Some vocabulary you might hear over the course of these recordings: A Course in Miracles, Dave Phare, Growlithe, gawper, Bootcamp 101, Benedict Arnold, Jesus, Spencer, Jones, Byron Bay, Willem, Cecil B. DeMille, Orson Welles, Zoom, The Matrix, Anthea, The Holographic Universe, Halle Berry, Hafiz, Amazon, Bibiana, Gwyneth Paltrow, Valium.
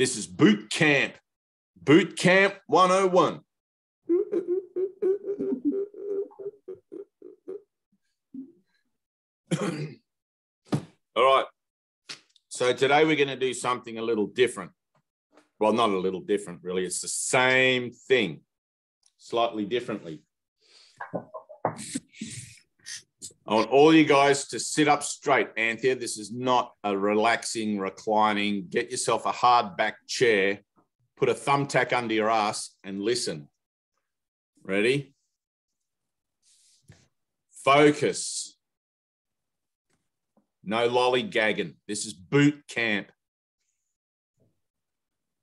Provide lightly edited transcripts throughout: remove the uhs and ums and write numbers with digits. This is boot camp. Boot camp 101. All right. So today we're going to do something a little different. Well, not a little different, really. It's the same thing, slightly differently. I want all you guys to sit up straight, Anthea. This is not a relaxing, reclining. Get yourself a hard back chair, put a thumbtack under your ass and listen. Ready? Focus. No lollygagging. This is boot camp.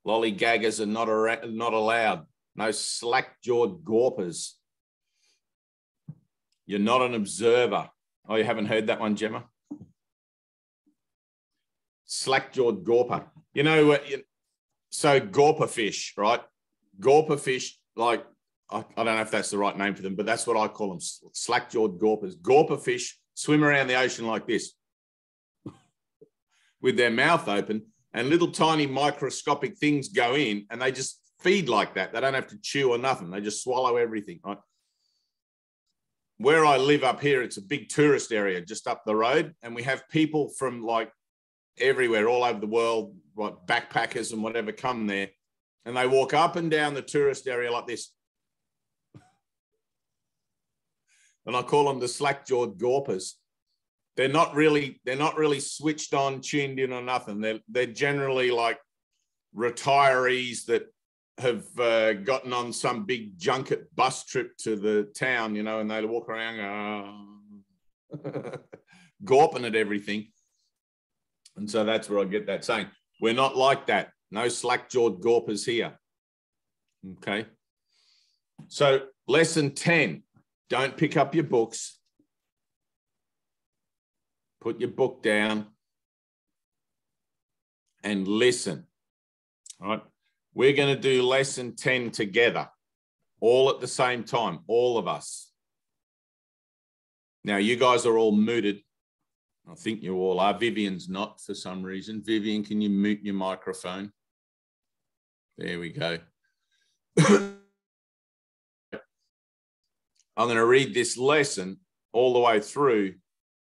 Lollygaggers are not allowed. No slack-jawed gawpers. You're not an observer. Oh, you haven't heard that one, Gemma? Slack-jawed gawper. You know what? So gawper fish, right? Gawper fish, like, I don't know if that's the right name for them, but that's what I call them, slack-jawed gawpers. Gawper fish swim around the ocean like this with their mouth open, and little tiny microscopic things go in and they just feed like that. They don't have to chew or nothing. They just swallow everything. Right? Where I live up here, it's a big tourist area just up the road. And we have people from like everywhere, all over the world, like backpackers and whatever come there. And they walk up and down the tourist area like this. And I call them the slack-jawed gawpers. They're not really switched on, tuned in or nothing. They're generally like retirees that have gotten on some big junket bus trip to the town, you know, and they walk around gawping at everything. And so that's where I get that saying. We're not like that. No slack-jawed gawpers here. Okay. So lesson 10, don't pick up your books. Put your book down and listen. All right. We're going to do lesson 10 together, all at the same time, all of us. Now, you guys are all muted. I think you all are. Vivian's not for some reason. Vivian, can you mute your microphone? There we go. I'm going to read this lesson all the way through.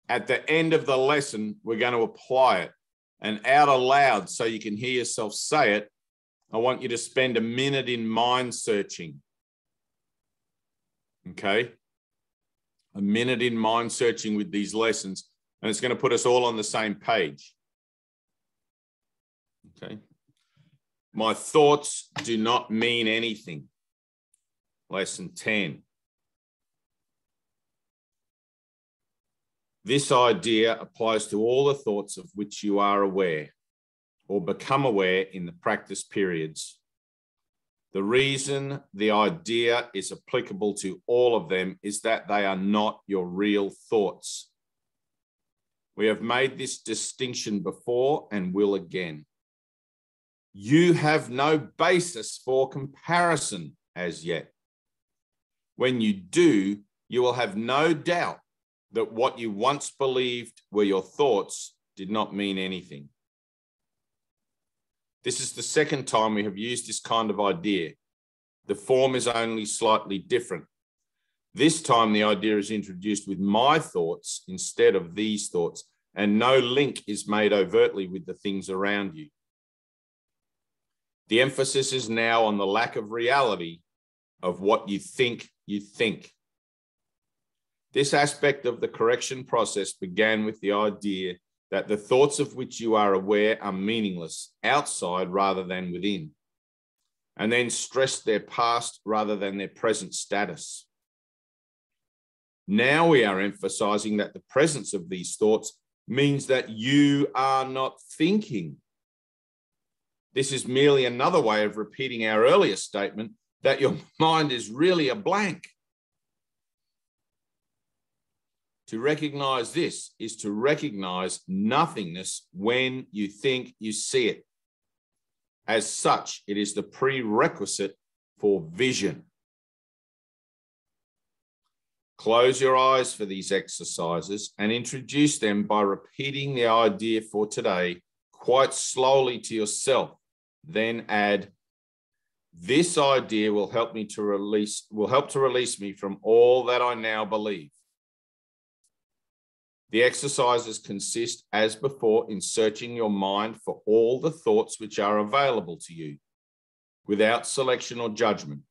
At the end of the lesson, we're going to apply it. And out aloud, so you can hear yourself say it, I want you to spend a minute in mind searching. Okay? A minute in mind searching with these lessons. And it's going to put us all on the same page. Okay? My thoughts do not mean anything. Lesson 10. This idea applies to all the thoughts of which you are aware or become aware in the practice periods. The reason the idea is applicable to all of them is that they are not your real thoughts. We have made this distinction before and will again. You have no basis for comparison as yet. When you do, you will have no doubt that what you once believed were your thoughts did not mean anything. This is the second time we have used this kind of idea. The form is only slightly different. This time the idea is introduced with my thoughts instead of these thoughts, and no link is made overtly with the things around you. The emphasis is now on the lack of reality of what you think you think. This aspect of the correction process began with the idea that the thoughts of which you are aware are meaningless outside rather than within, and then stressed their past rather than their present status. Now we are emphasizing that the presence of these thoughts means that you are not thinking. This is merely another way of repeating our earlier statement that your mind is really a blank. To recognize this is to recognize nothingness when you think you see it. As such, it is the prerequisite for vision. Close your eyes for these exercises and introduce them by repeating the idea for today quite slowly to yourself then add, this idea will help me to release, will help to release me from all that I now believe. The exercises consist, as before, in searching your mind for all the thoughts which are available to you, without selection or judgment.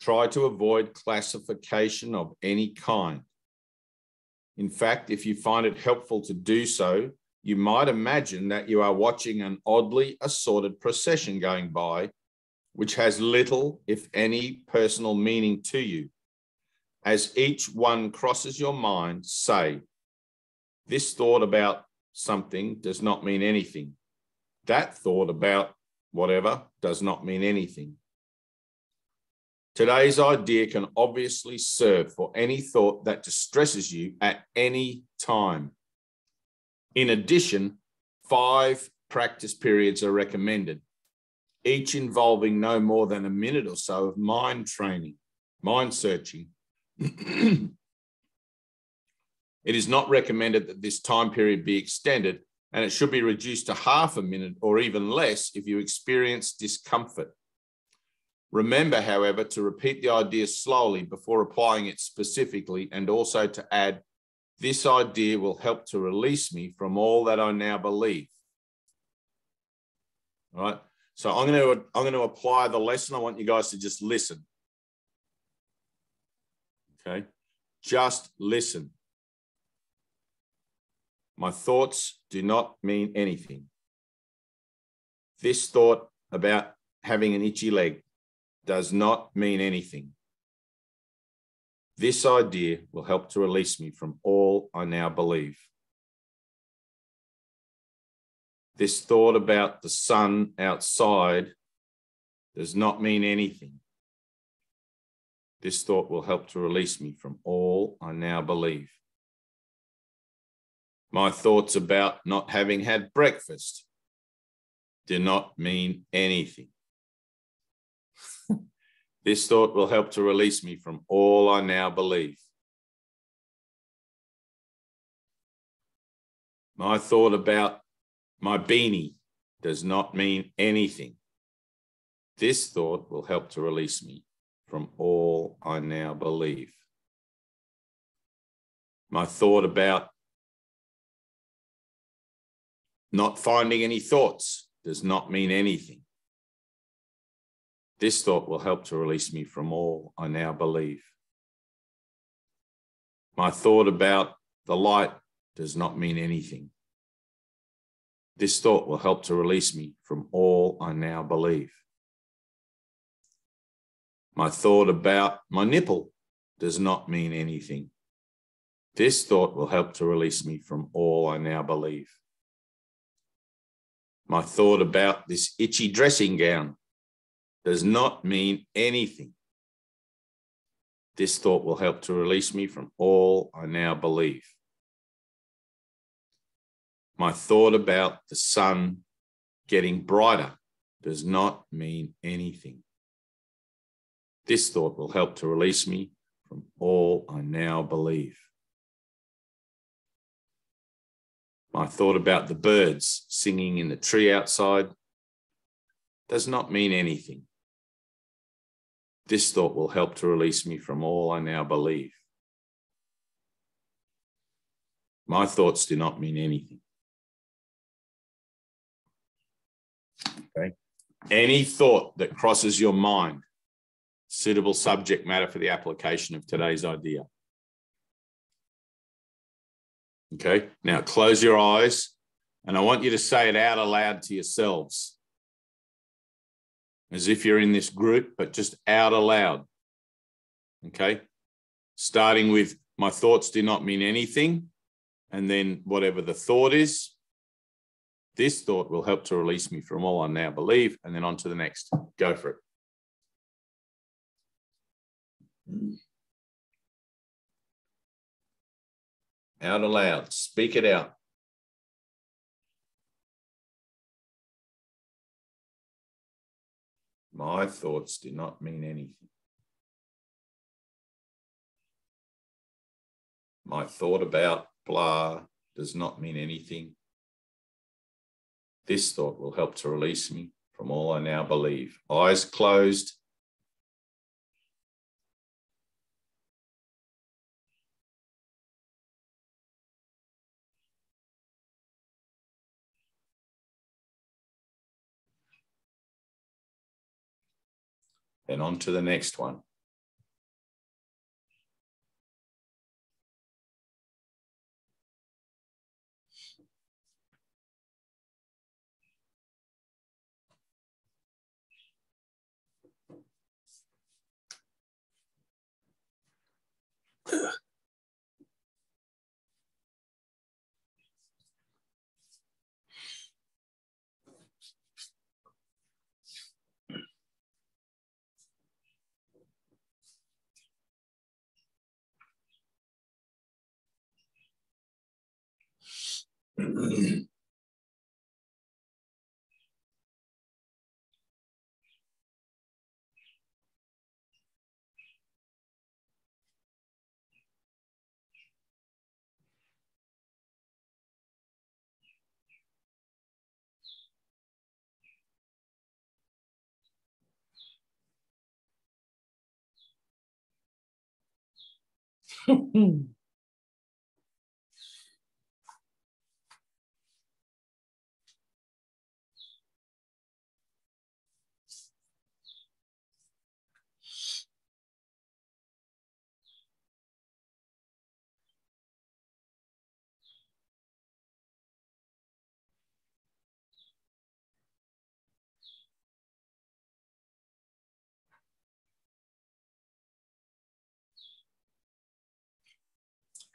Try to avoid classification of any kind. In fact, if you find it helpful to do so, you might imagine that you are watching an oddly assorted procession going by, which has little, if any, personal meaning to you. As each one crosses your mind, say, this thought about something does not mean anything. That thought about whatever does not mean anything. Today's idea can obviously serve for any thought that distresses you at any time. In addition, 5 practice periods are recommended, each involving no more than a minute or so of mind training, mind searching. It is not recommended that this time period be extended, and it should be reduced to half a minute or even less if you experience discomfort. Remember, however, to repeat the idea slowly before applying it specifically, and also to add, this idea will help to release me from all that I now believe. All right. So I'm going to apply the lesson. I want you guys to just listen. Okay. Just listen. My thoughts do not mean anything. This thought about having an itchy leg does not mean anything. This idea will help to release me from all I now believe. This thought about the sun outside does not mean anything. This thought will help to release me from all I now believe. My thoughts about not having had breakfast do not mean anything. This thought will help to release me from all I now believe. My thought about my beanie does not mean anything. This thought will help to release me from all I now believe. My thought about not finding any thoughts does not mean anything. This thought will help to release me from all I now believe. My thought about the light does not mean anything. This thought will help to release me from all I now believe. My thought about my nipple does not mean anything. This thought will help to release me from all I now believe. My thought about this itchy dressing gown does not mean anything. This thought will help to release me from all I now believe. My thought about the sun getting brighter does not mean anything. This thought will help to release me from all I now believe. My thought about the birds singing in the tree outside does not mean anything. This thought will help to release me from all I now believe. My thoughts do not mean anything. Okay. Any thought that crosses your mind, suitable subject matter for the application of today's idea. Okay, now close your eyes, and I want you to say it out aloud to yourselves, as if you're in this group, but just out aloud. Okay, starting with my thoughts do not mean anything, and then whatever the thought is, this thought will help to release me from all I now believe, and then on to the next. Go for it. Out aloud, speak it out. My thoughts do not mean anything. My thought about blah does not mean anything. This thought will help to release me from all I now believe. Eyes closed. Then on to the next one.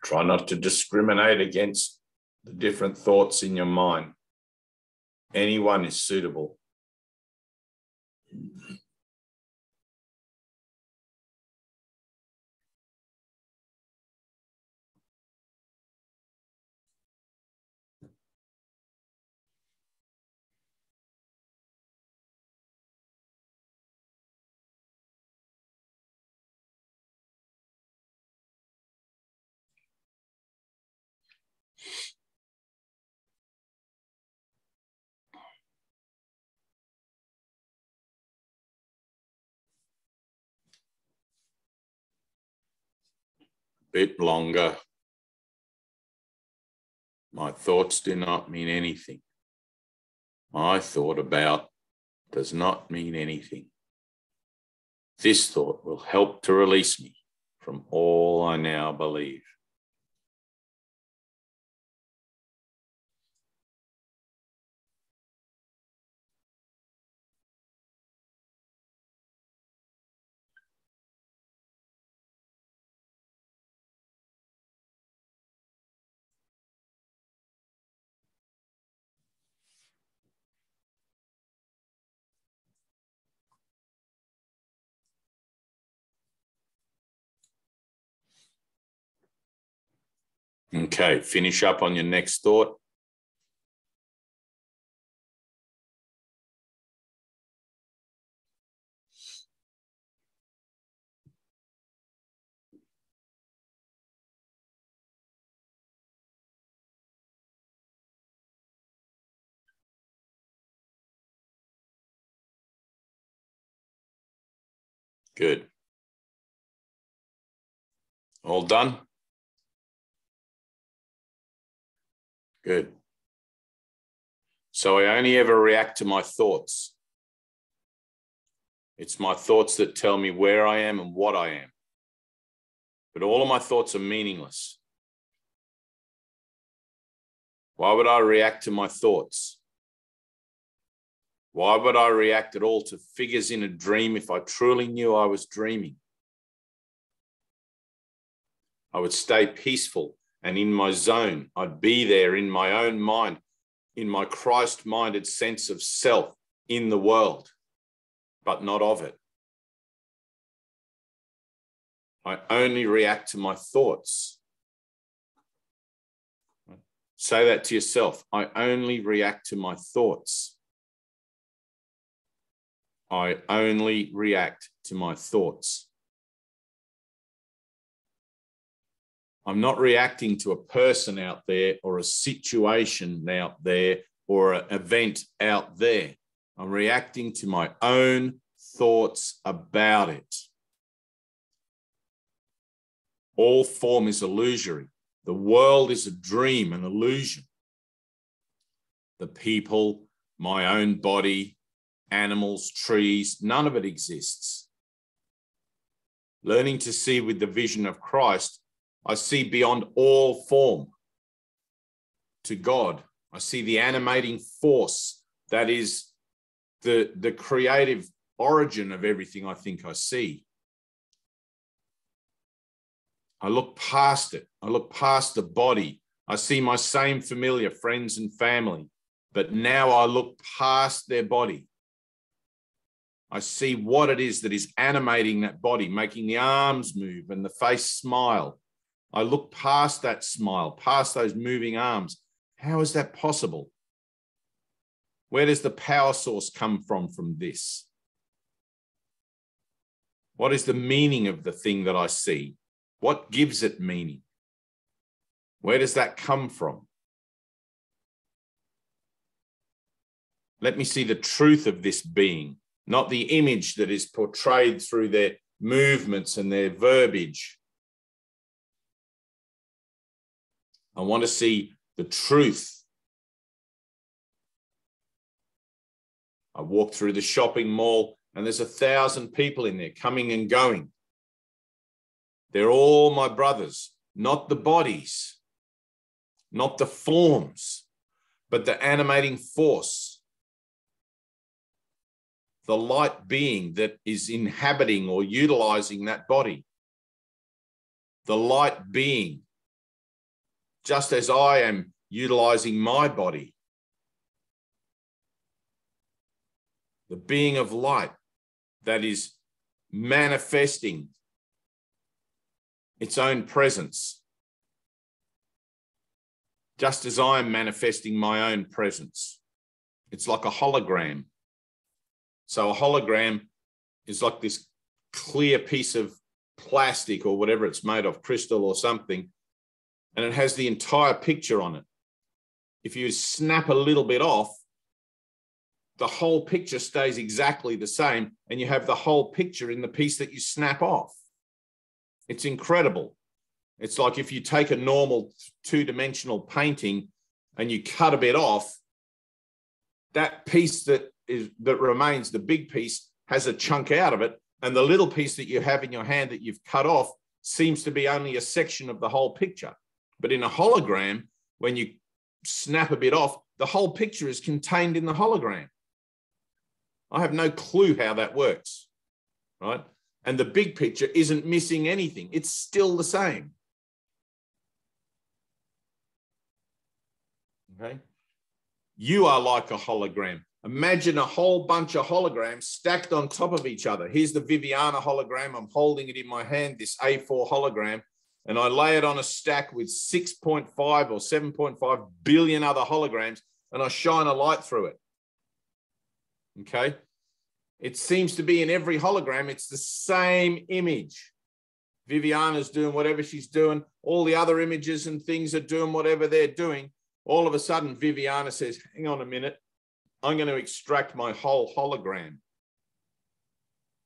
Try not to discriminate against the different thoughts in your mind. Anyone is suitable. Bit longer. My thoughts do not mean anything. My thought about does not mean anything. This thought will help to release me from all I now believe. Okay, finish up on your next thought. Good. All done? Good. So I only ever react to my thoughts. It's my thoughts that tell me where I am and what I am. But all of my thoughts are meaningless. Why would I react to my thoughts? Why would I react at all to figures in a dream if I truly knew I was dreaming? I would stay peaceful and in my zone. I'd be there in my own mind, in my Christ-minded sense of self in the world, but not of it. I only react to my thoughts. Say that to yourself. I only react to my thoughts. I only react to my thoughts. I'm not reacting to a person out there or a situation out there or an event out there. I'm reacting to my own thoughts about it. All form is illusory. The world is a dream, an illusion. The people, my own body, animals, trees, none of it exists. Learning to see with the vision of Christ, I see beyond all form to God. I see the animating force that is the creative origin of everything I think I see. I look past it. I look past the body. I see my same familiar friends and family, but now I look past their body. I see what it is that is animating that body, making the arms move and the face smile. I look past that smile, past those moving arms. How is that possible? Where does the power source come from this? What is the meaning of the thing that I see? What gives it meaning? Where does that come from? Let me see the truth of this being, not the image that is portrayed through their movements and their verbiage. I want to see the truth. I walk through the shopping mall and there's 1,000 people in there coming and going. They're all my brothers, not the bodies, not the forms, but the animating force, the light being that is inhabiting or utilizing that body, the light being, just as I am utilizing my body, the being of light that is manifesting its own presence, just as I'm manifesting my own presence. It's like a hologram. So a hologram is like this clear piece of plastic or whatever it's made of, crystal or something, and it has the entire picture on it. If you snap a little bit off, the whole picture stays exactly the same, and you have the whole picture in the piece that you snap off. It's incredible. It's like if you take a normal two-dimensional painting and you cut a bit off, that piece that remains, the big piece, has a chunk out of it, and the little piece that you have in your hand that you've cut off seems to be only a section of the whole picture. But in a hologram, when you snap a bit off, the whole picture is contained in the hologram. I have no clue how that works, right? And the big picture isn't missing anything. It's still the same. Okay? You are like a hologram. Imagine a whole bunch of holograms stacked on top of each other. Here's the Viviana hologram. I'm holding it in my hand, this A4 hologram, and I lay it on a stack with 6.5 or 7.5 billion other holograms, and I shine a light through it. Okay? It seems to be in every hologram, it's the same image. Viviana's doing whatever she's doing. All the other images and things are doing whatever they're doing. All of a sudden, Viviana says, hang on a minute. I'm going to extract my whole hologram.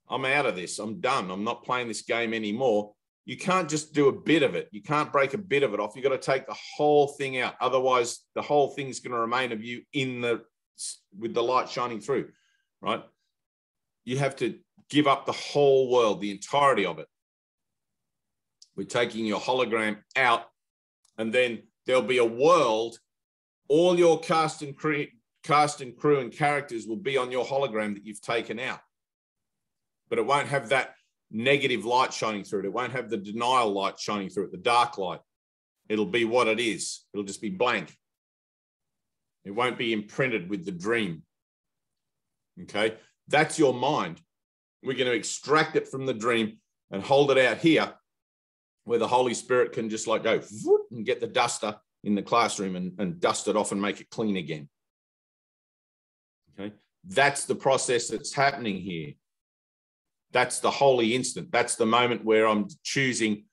I'm out of this. I'm done. I'm not playing this game anymore. You can't just do a bit of it. You can't break a bit of it off. You've got to take the whole thing out. Otherwise, the whole thing's going to remain of you with the light shining through, right? You have to give up the whole world, the entirety of it. We're taking your hologram out, and then there'll be a world. All your cast and crew and characters will be on your hologram that you've taken out. But it won't have that negative light shining through it. It won't have the denial light shining through it, the dark light. It'll be what it is. It'll just be blank. It won't be imprinted with the dream. Okay? That's your mind. We're going to extract it from the dream and hold it out here where the Holy Spirit can just like go and get the duster in the classroom and dust it off and make it clean again. Okay? That's the process that's happening here. That's the holy instant. That's the moment where I'm choosing,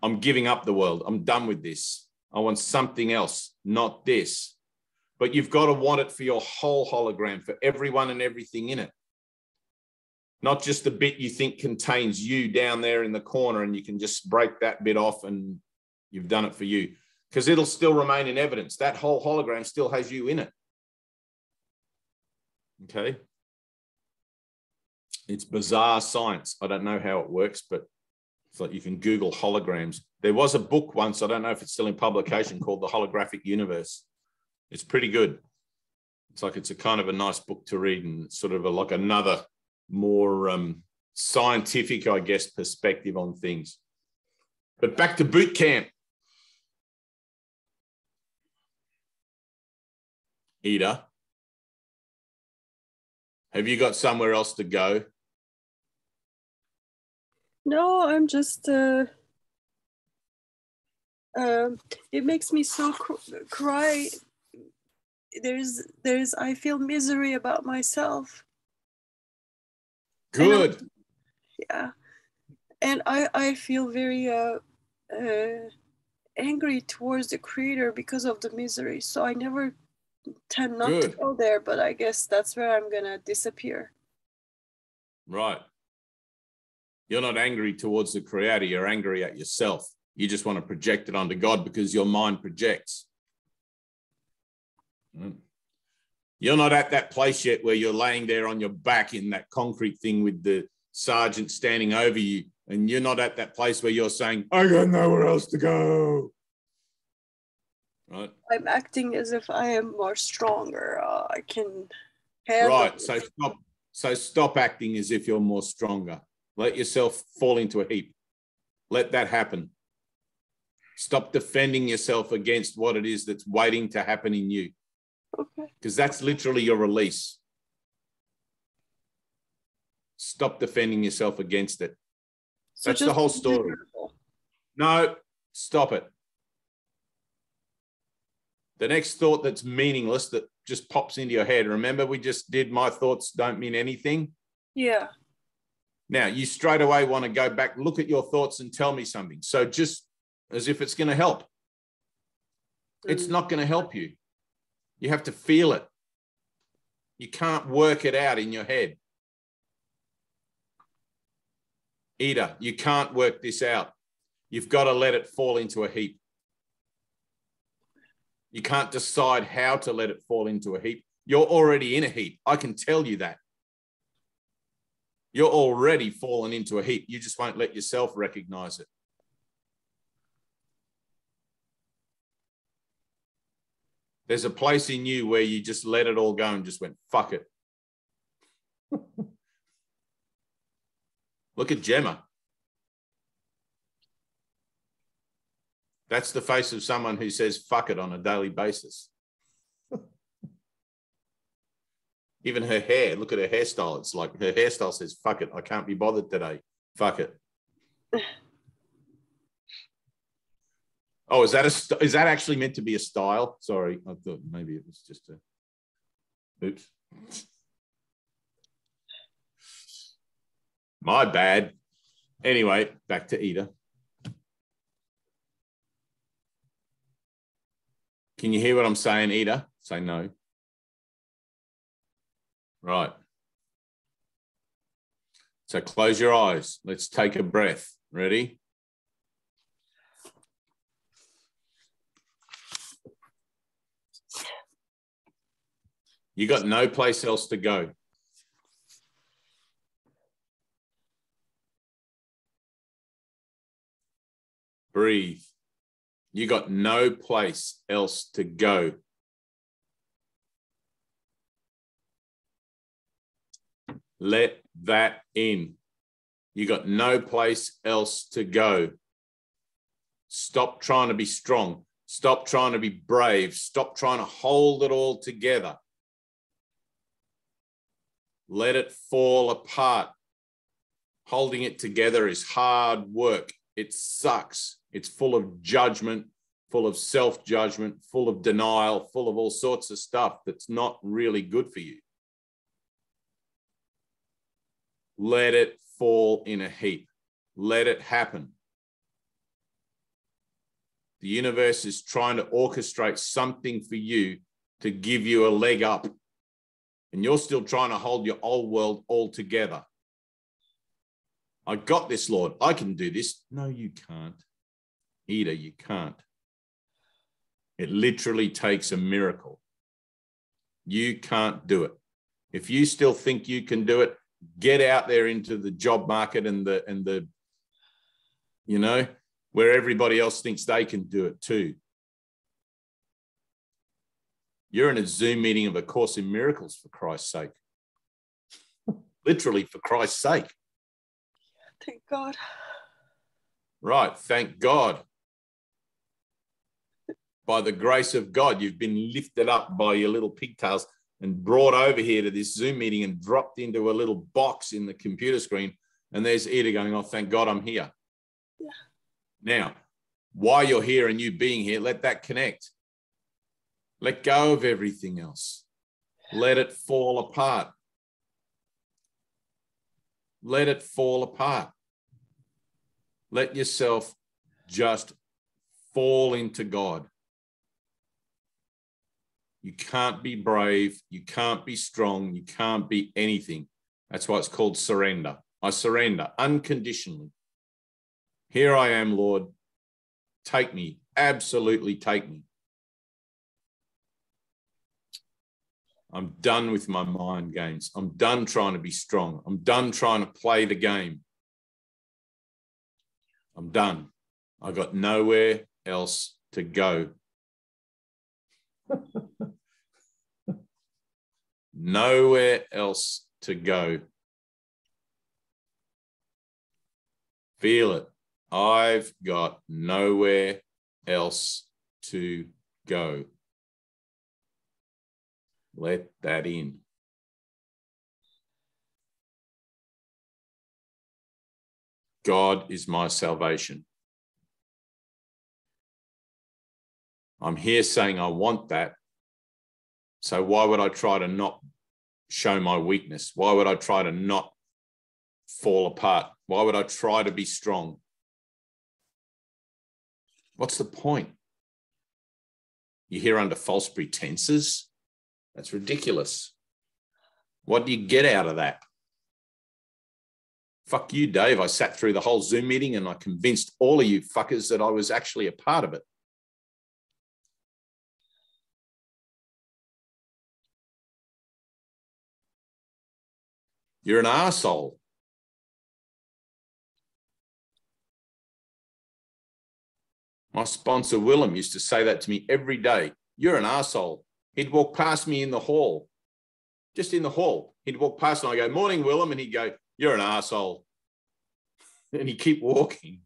I'm giving up the world. I'm done with this. I want something else, not this. but you've got to want it for your whole hologram, for everyone and everything in it. Not just the bit you think contains you down there in the corner, and you can just break that bit off and you've done it for you, because it'll still remain in evidence. That whole hologram still has you in it. Okay. It's bizarre science. I don't know how it works, but it's like you can Google holograms. There was a book once, I don't know if it's still in publication, called The Holographic Universe. It's pretty good. It's like, it's a kind of a nice book to read, and it's sort of a, like another more scientific, I guess, perspective on things. But back to boot camp. Ida, have you got somewhere else to go? No, I'm just, it makes me so cry. There's, I feel misery about myself. Good. And yeah. And I feel very angry towards the creator because of the misery. So I never tend not to go there, but I guess that's where I'm going to disappear. Right. You're not angry towards the creator. You're angry at yourself. You just want to project it onto God because your mind projects. Mm. You're not at that place yet where you're laying there on your back in that concrete thing with the sergeant standing over you, and you're not at that place where you're saying, I got nowhere else to go. Right? I'm acting as if I am more stronger. I can handle. Right, so stop acting as if you're more stronger. Let yourself fall into a heap. Let that happen. Stop defending yourself against what it is that's waiting to happen in you. Okay. Because that's literally your release. Stop defending yourself against it. So that's the whole story. No, stop it. The next thought that's meaningless that just pops into your head. Remember, we just did my thoughts don't mean anything. Yeah. Now, you straight away want to go back, look at your thoughts and tell me something. So just as if it's going to help. It's not going to help you. You have to feel it. You can't work it out in your head. Ida, you can't work this out. You've got to let it fall into a heap. You can't decide how to let it fall into a heap. You're already in a heap. I can tell you that. You're already fallen into a heap. You just won't let yourself recognize it. There's a place in you where you just let it all go and just went, fuck it. Look at Gemma. That's the face of someone who says, fuck it on a daily basis. Even her hair, look at her hairstyle. It's like her hairstyle says, fuck it. I can't be bothered today. Fuck it. Oh, is that actually meant to be a style? Sorry, I thought maybe it was just a, oops. My bad. Anyway, back to Ida. Can you hear what I'm saying, Ida? Say no. Right. So close your eyes. Let's take a breath. Ready? You got no place else to go. Breathe. You got no place else to go. Let that in. You got no place else to go. Stop trying to be strong. Stop trying to be brave. Stop trying to hold it all together. Let it fall apart. Holding it together is hard work. It sucks. It's full of judgment, full of self-judgment, full of denial, full of all sorts of stuff that's not really good for you. Let it fall in a heap. Let it happen. The universe is trying to orchestrate something for you to give you a leg up. And you're still trying to hold your old world all together. I got this, Lord. I can do this. No, you can't. Either you can't. It literally takes a miracle. You can't do it. If you still think you can do it, get out there into the job market and the you know, where everybody else thinks they can do it too. You're in a Zoom meeting of A Course in Miracles, for Christ's sake. Literally, for Christ's sake. Yeah, thank God. Right, thank God. By the grace of God, you've been lifted up by your little pigtails and brought over here to this Zoom meeting and dropped into a little box in the computer screen. And there's Ida going, oh, thank God I'm here. Yeah. Now, while you're here and you being here, let that connect. Let go of everything else. Let it fall apart. Let it fall apart. Let yourself just fall into God. You can't be brave. You can't be strong. You can't be anything. That's why it's called surrender. I surrender unconditionally. Here I am, Lord. Take me. Absolutely take me. I'm done with my mind games. I'm done trying to be strong. I'm done trying to play the game. I'm done. I got nowhere else to go. Nowhere else to go. Feel it. I've got nowhere else to go. Let that in. God is my salvation. I'm here saying I want that. So why would I try to not show my weakness? Why would I try to not fall apart? Why would I try to be strong? What's the point? You're here under false pretenses? That's ridiculous. What do you get out of that? Fuck you, Dave. I sat through the whole Zoom meeting and I convinced all of you fuckers that I was actually a part of it. You're an arsehole. My sponsor, Willem, used to say that to me every day. You're an arsehole. He'd walk past me in the hall, just in the hall. He'd walk past and I go, morning, Willem. And he'd go, you're an arsehole. And he'd keep walking.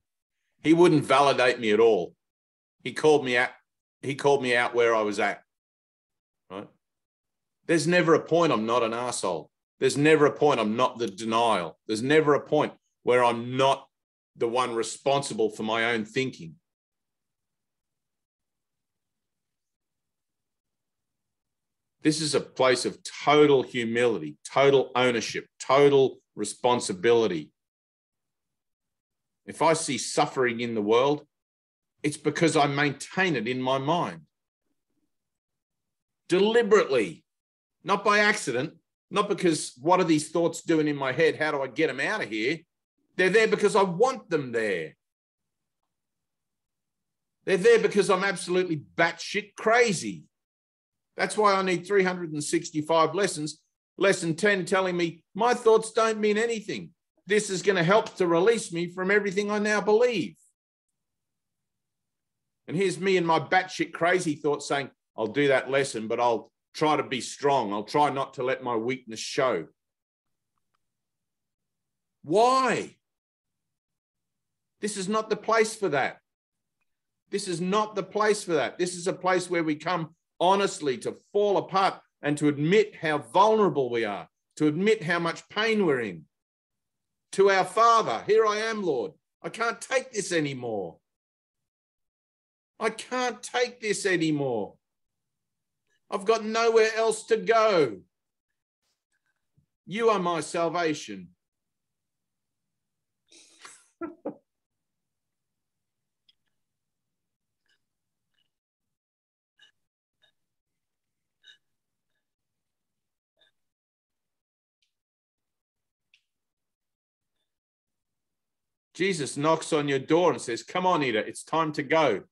He wouldn't validate me at all. He called me out where I was at. Right? There's never a point I'm not an arsehole. There's never a point I'm not the denial. There's never a point where I'm not the one responsible for my own thinking. This is a place of total humility, total ownership, total responsibility. If I see suffering in the world, it's because I maintain it in my mind. Deliberately, not by accident, not because what are these thoughts doing in my head? How do I get them out of here? They're there because I want them there. They're there because I'm absolutely batshit crazy. That's why I need 365 lessons. Lesson 10 telling me my thoughts don't mean anything. This is going to help to release me from everything I now believe. And here's me and my batshit crazy thoughts saying, I'll do that lesson, but I'll try to be strong. I'll try not to let my weakness show. Why? This is not the place for that. This is not the place for that. This is a place where we come honestly, to fall apart and to admit how vulnerable we are, to admit how much pain we're in. To our Father, here I am, Lord. I can't take this anymore. I can't take this anymore. I've got nowhere else to go. You are my salvation. Jesus knocks on your door and says, come on, Ida, it's time to go.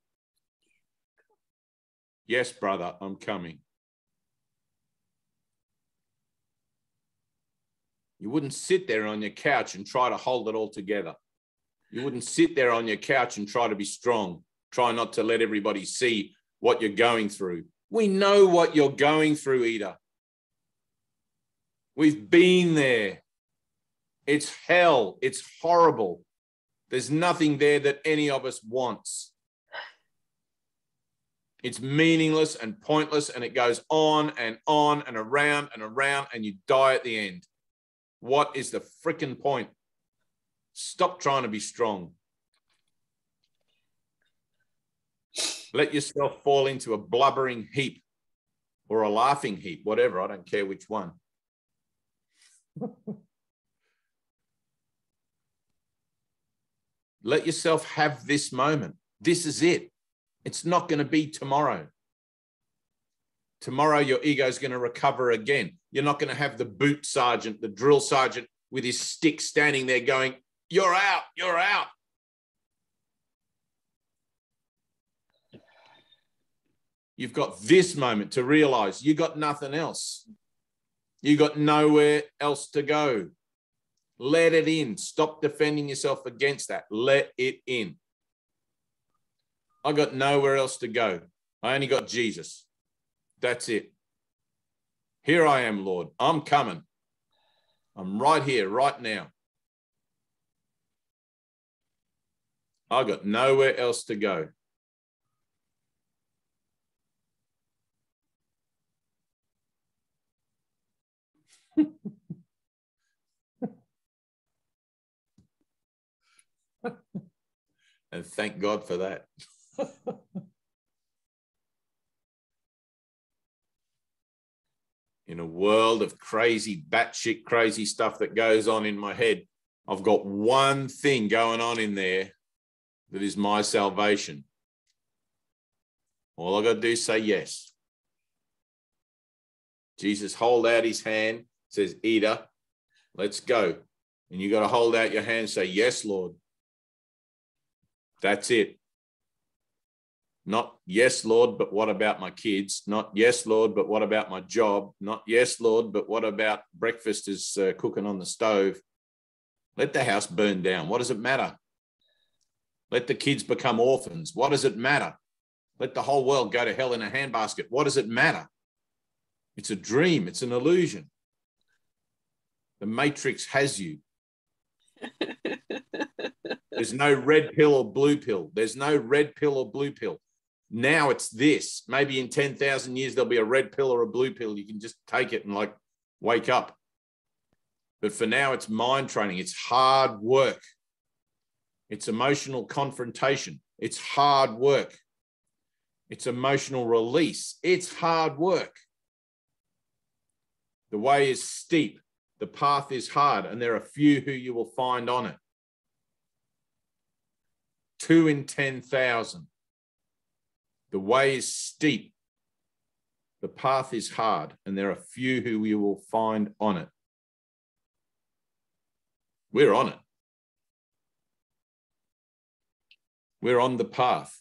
Yes, brother, I'm coming. You wouldn't sit there on your couch and try to hold it all together. You wouldn't sit there on your couch and try to be strong. Try not to let everybody see what you're going through. We know what you're going through, Ida. We've been there. It's hell. It's horrible. There's nothing there that any of us wants. It's meaningless and pointless, and it goes on and around, and you die at the end. What is the frickin' point? Stop trying to be strong. Let yourself fall into a blubbering heap or a laughing heap, whatever. I don't care which one. Let yourself have this moment. This is it. It's not going to be tomorrow. Tomorrow, your ego is going to recover again. You're not going to have the boot sergeant, the drill sergeant with his stick standing there going, you're out, you're out. You've got this moment to realize you got nothing else. You got nowhere else to go. Let it in. Stop defending yourself against that. Let it in. I got nowhere else to go. I only got Jesus. That's it. Here I am, Lord. I'm coming. I'm right here, right now. I got nowhere else to go. And thank God for that. In a world of crazy, batshit crazy stuff that goes on in my head, I've got one thing going on in there that is my salvation. All I got to do is say yes. Jesus hold out his hand, says, Ida, let's go. And you got to hold out your hand and say, yes, Lord. That's it. Not yes, Lord, but what about my kids? Not yes, Lord, but what about my job? Not yes, Lord, but what about breakfast is cooking on the stove? Let the house burn down. What does it matter? Let the kids become orphans. What does it matter? Let the whole world go to hell in a handbasket. What does it matter? It's a dream. It's an illusion. The Matrix has you. There's no red pill or blue pill. There's no red pill or blue pill. Now it's this. Maybe in 10,000 years, there'll be a red pill or a blue pill. You can just take it and like wake up. But for now, it's mind training. It's hard work. It's emotional confrontation. It's hard work. It's emotional release. It's hard work. The way is steep. The path is hard, and there are few who you will find on it. 2 in 10,000. The way is steep. The path is hard, and there are few who you will find on it. We're on it. We're on the path.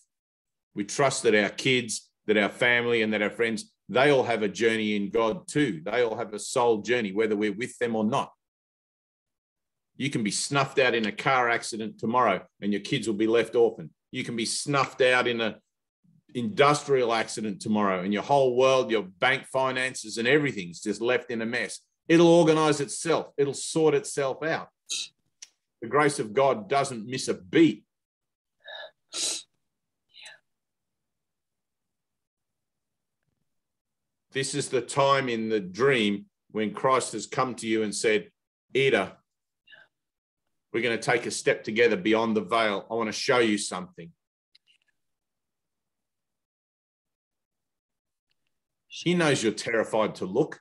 We trust that our kids, that our family, and that our friends, they all have a journey in God too. They all have a soul journey, whether we're with them or not. You can be snuffed out in a car accident tomorrow and your kids will be left orphaned. You can be snuffed out in an industrial accident tomorrow and your whole world, your bank finances and everything's just left in a mess. It'll organize itself. It'll sort itself out. The grace of God doesn't miss a beat. This is the time in the dream when Christ has come to you and said, Ida, we're going to take a step together beyond the veil. I want to show you something. He knows you're terrified to look.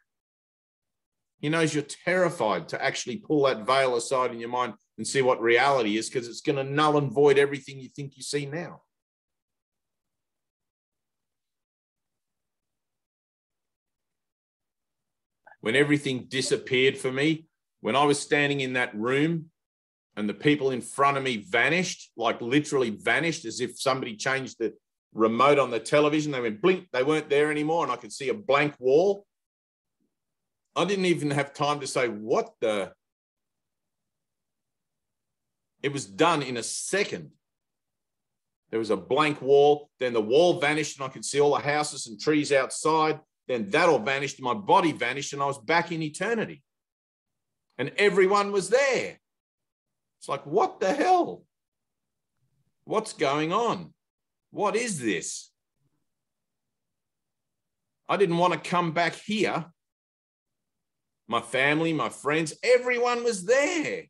He knows you're terrified to actually pull that veil aside in your mind and see what reality is, because it's going to null and void everything you think you see now. When everything disappeared for me, when I was standing in that room and the people in front of me vanished, like literally vanished, as if somebody changed the remote on the television. They went blink, they weren't there anymore, and I could see a blank wall. I didn't even have time to say, what the... It was done in a second. There was a blank wall, then the wall vanished, and I could see all the houses and trees outside. Then that all vanished, and my body vanished, and I was back in eternity. And everyone was there. It's like, what the hell? What's going on? What is this? I didn't want to come back here. My family, my friends, everyone was there.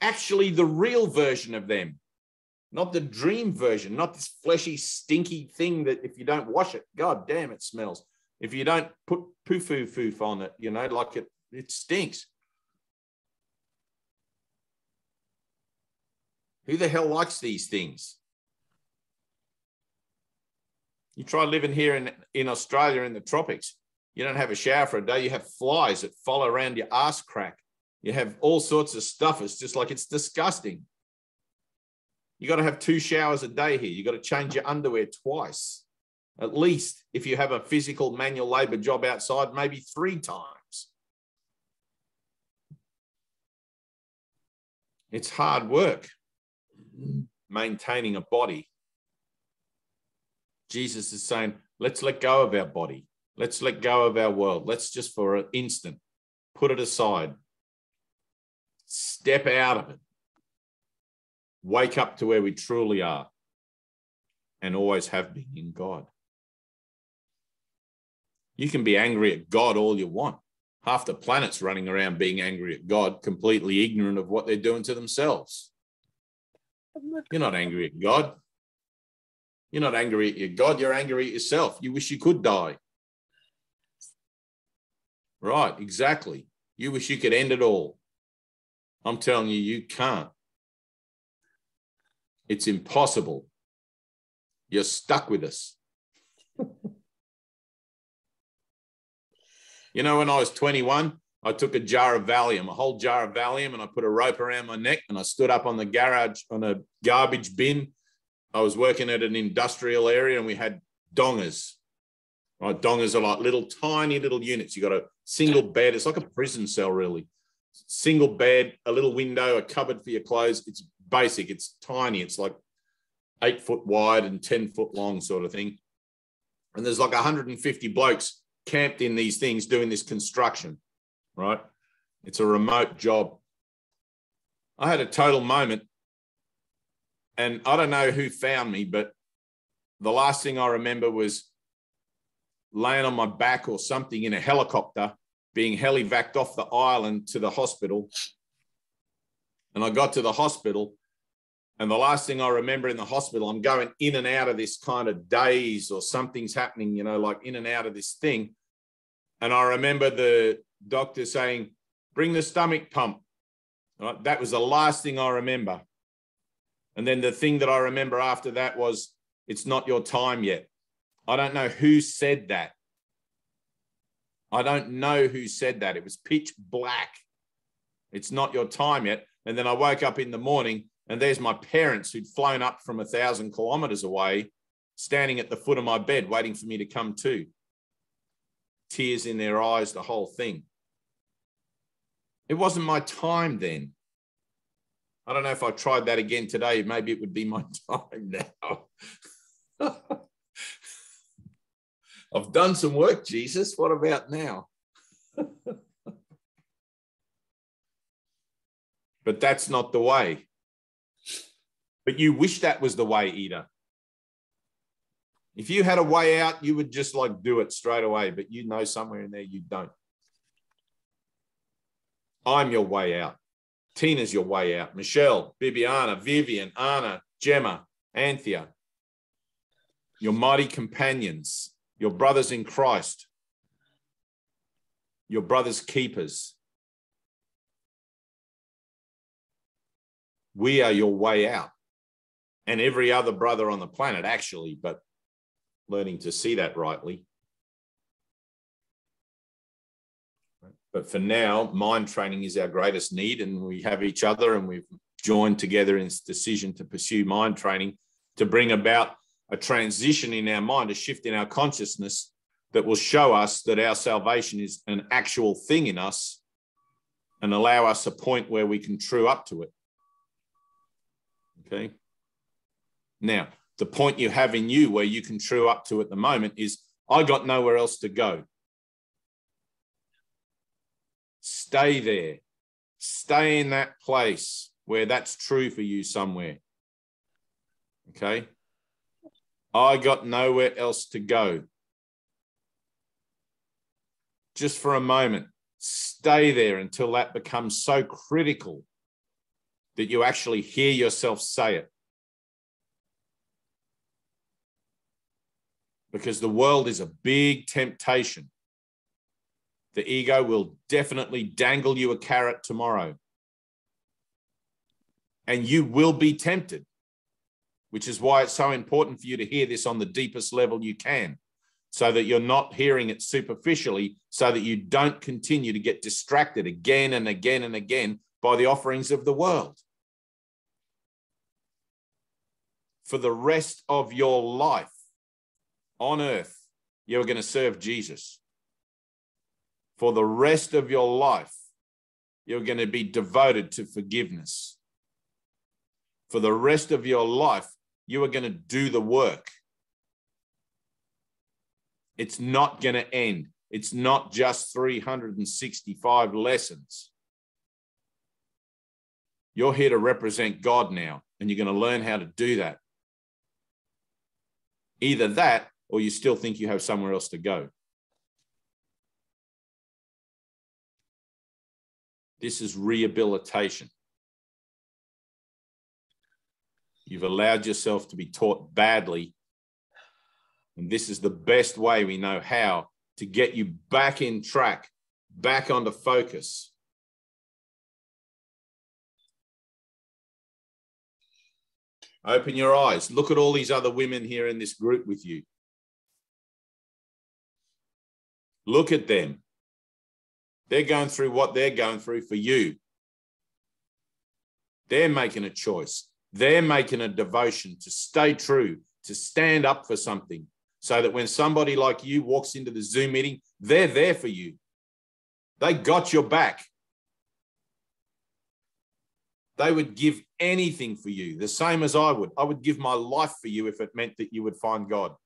Actually, the real version of them, not the dream version, not this fleshy, stinky thing that if you don't wash it, God damn, it smells. If you don't put poo-foo-foof on it, you know, like it stinks. Who the hell likes these things? You try living here in Australia in the tropics. You don't have a shower for a day. You have flies that follow around your ass crack. You have all sorts of stuff. It's just like, it's disgusting. You got to have 2 showers a day here. You got to change your underwear twice. At least if you have a physical manual labor job outside, maybe 3 times. It's hard work maintaining a body. Jesus is saying, let's let go of our body. Let's let go of our world. Let's just for an instant put it aside. Step out of it. Wake up to where we truly are and always have been in God. You can be angry at God all you want. Half the planet's running around being angry at God, completely ignorant of what they're doing to themselves. You're not angry at God. You're not angry at your God. You're angry at yourself. You wish you could die. Right, exactly. You wish you could end it all. I'm telling you, you can't. It's impossible. You're stuck with us. You know, when I was 21, I took a jar of Valium, a whole jar of Valium, and I put a rope around my neck and I stood up on the garage, on a garbage bin. I was working at an industrial area and we had dongers. Right, dongers are like little tiny little units. You got a single bed. It's like a prison cell, really. Single bed, a little window, a cupboard for your clothes. It's basic. It's tiny. It's like 8 foot wide and 10 foot long sort of thing. And there's like 150 blokes camped in these things doing this construction, right? It's a remote job. I had a total moment and I don't know who found me, but the last thing I remember was laying on my back or something in a helicopter, being heli-vacked off the island to the hospital. And I got to the hospital, and the last thing I remember in the hospital, I'm going in and out of this kind of daze or something's happening, you know, like in and out of this thing. And I remember the doctor saying, bring the stomach pump. All right, that was the last thing I remember. And then the thing that I remember after that was, it's not your time yet. I don't know who said that. I don't know who said that. It was pitch black. It's not your time yet. And then I woke up in the morning and there's my parents who'd flown up from 1,000 kilometers away, standing at the foot of my bed, waiting for me to come to. Tears in their eyes, the whole thing. It wasn't my time then. I don't know if I tried that again today. Maybe it would be my time now. I've done some work, Jesus. What about now? But that's not the way. But you wish that was the way, Ida. If you had a way out, you would just like do it straight away, but you know somewhere in there you don't. I'm your way out. Tina's your way out. Michelle, Bibiana, Vivian, Anna, Gemma, Anthea. Your mighty companions, your brothers in Christ, your brother's keepers. We are your way out. And every other brother on the planet, actually, but learning to see that rightly. But for now, mind training is our greatest need, and we have each other, and we've joined together in this decision to pursue mind training to bring about a transition in our mind, a shift in our consciousness that will show us that our salvation is an actual thing in us and allow us a point where we can true up to it. Okay. Now, the point you have in you where you can true up to at the moment is, I got nowhere else to go. Stay there. Stay in that place where that's true for you somewhere. Okay. I got nowhere else to go. Just for a moment, stay there until that becomes so critical that you actually hear yourself say it. Because the world is a big temptation. The ego will definitely dangle you a carrot tomorrow. And you will be tempted, which is why it's so important for you to hear this on the deepest level you can, so that you're not hearing it superficially, so that you don't continue to get distracted again and again and again by the offerings of the world. For the rest of your life on earth, you're going to serve Jesus. For the rest of your life, you're going to be devoted to forgiveness. For the rest of your life, you are going to do the work. It's not going to end. It's not just 365 lessons. You're here to represent God now, and you're going to learn how to do that. Either that, or you still think you have somewhere else to go. This is rehabilitation. You've allowed yourself to be taught badly. And this is the best way we know how to get you back in track, back onto focus. Open your eyes. Look at all these other women here in this group with you. Look at them. They're going through what they're going through for you. They're making a choice. They're making a devotion to stay true, to stand up for something, so that when somebody like you walks into the Zoom meeting, they're there for you. They got your back. They would give anything for you, the same as I would. I would give my life for you if it meant that you would find God.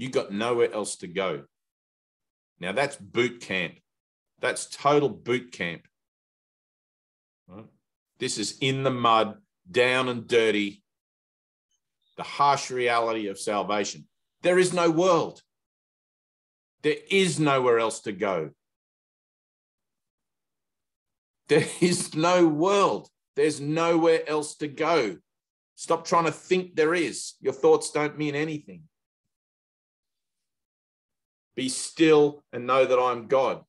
You got nowhere else to go. Now that's boot camp. That's total boot camp. Right? This is in the mud, down and dirty, the harsh reality of salvation. There is no world. There is nowhere else to go. There is no world. There's nowhere else to go. Stop trying to think there is. Your thoughts don't mean anything. Be still and know that I am God.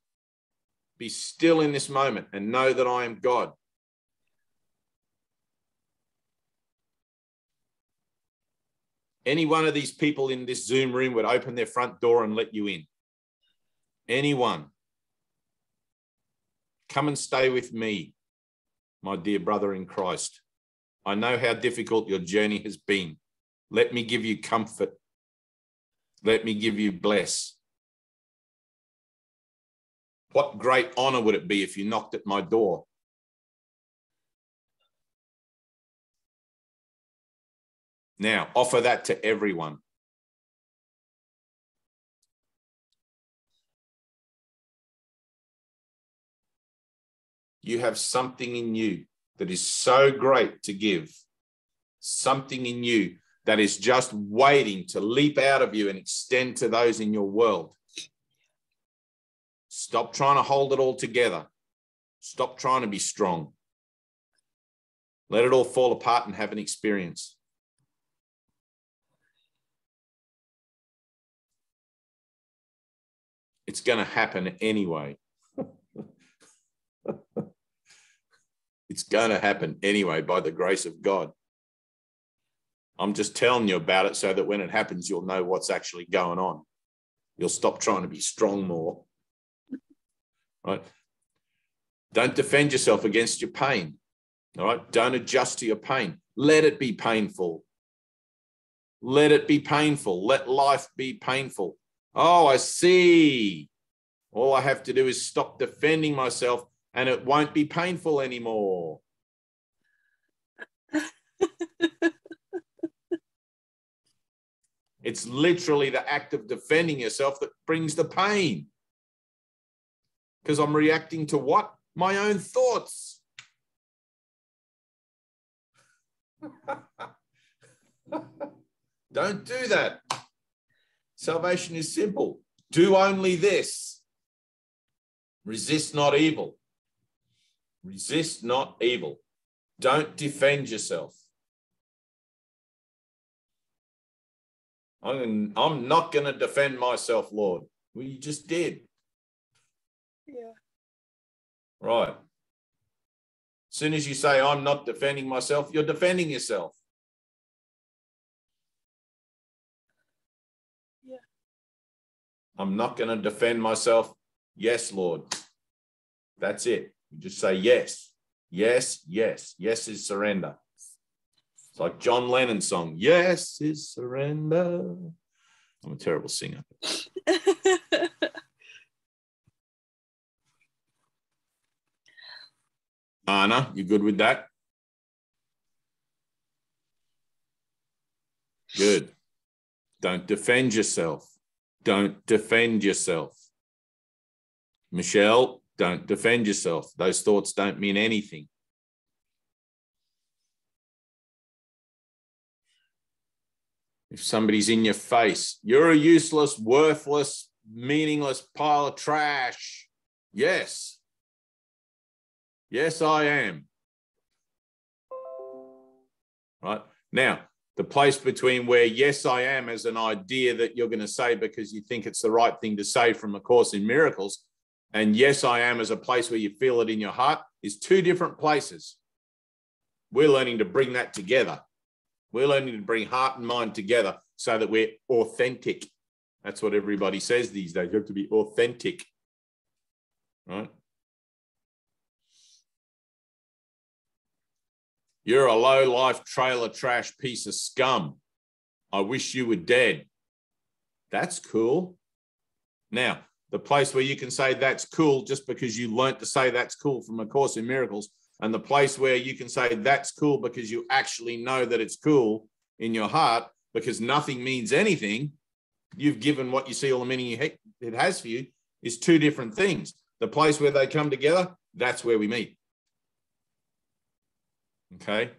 Be still in this moment and know that I am God. Any one of these people in this Zoom room would open their front door and let you in. Anyone. Come and stay with me, my dear brother in Christ. I know how difficult your journey has been. Let me give you comfort. Let me give you bless. What great honor would it be if you knocked at my door? Now, offer that to everyone. You have something in you that is so great to give, something in you that is just waiting to leap out of you and extend to those in your world. Stop trying to hold it all together. Stop trying to be strong. Let it all fall apart and have an experience. It's going to happen anyway. It's going to happen anyway by the grace of God. I'm just telling you about it so that when it happens, you'll know what's actually going on. You'll stop trying to be strong more, right? Don't defend yourself against your pain, all right? Don't adjust to your pain. Let it be painful. Let it be painful. Let life be painful. Oh, I see. All I have to do is stop defending myself and it won't be painful anymore. It's literally the act of defending yourself that brings the pain. Because I'm reacting to what? My own thoughts. Don't do that. Salvation is simple. Do only this. Resist not evil. Resist not evil. Don't defend yourself. I'm not going to defend myself, Lord. Well, you just did. Yeah. Right. As soon as you say, I'm not defending myself, you're defending yourself. Yeah. I'm not going to defend myself. Yes, Lord. That's it. You just say yes. Yes, yes. Yes is surrender. It's like John Lennon's song, yes is surrender. I'm a terrible singer. Anna, you good with that? Good. Don't defend yourself. Don't defend yourself. Michelle, don't defend yourself. Those thoughts don't mean anything. If somebody's in your face, you're a useless, worthless, meaningless pile of trash. Yes. Yes, I am. Right? Now, the place between where yes, I am as an idea that you're going to say because you think it's the right thing to say from A Course in Miracles, and yes, I am as a place where you feel it in your heart is two different places. We're learning to bring that together. We're learning to bring heart and mind together so that we're authentic. That's what everybody says these days. You have to be authentic, right? You're a low-life trailer trash piece of scum. I wish you were dead. That's cool. Now, the place where you can say that's cool just because you learnt to say that's cool from A Course in Miracles, and the place where you can say that's cool because you actually know that it's cool in your heart because nothing means anything, you've given what you see all the meaning it has for you, is two different things. The place where they come together, that's where we meet. Okay?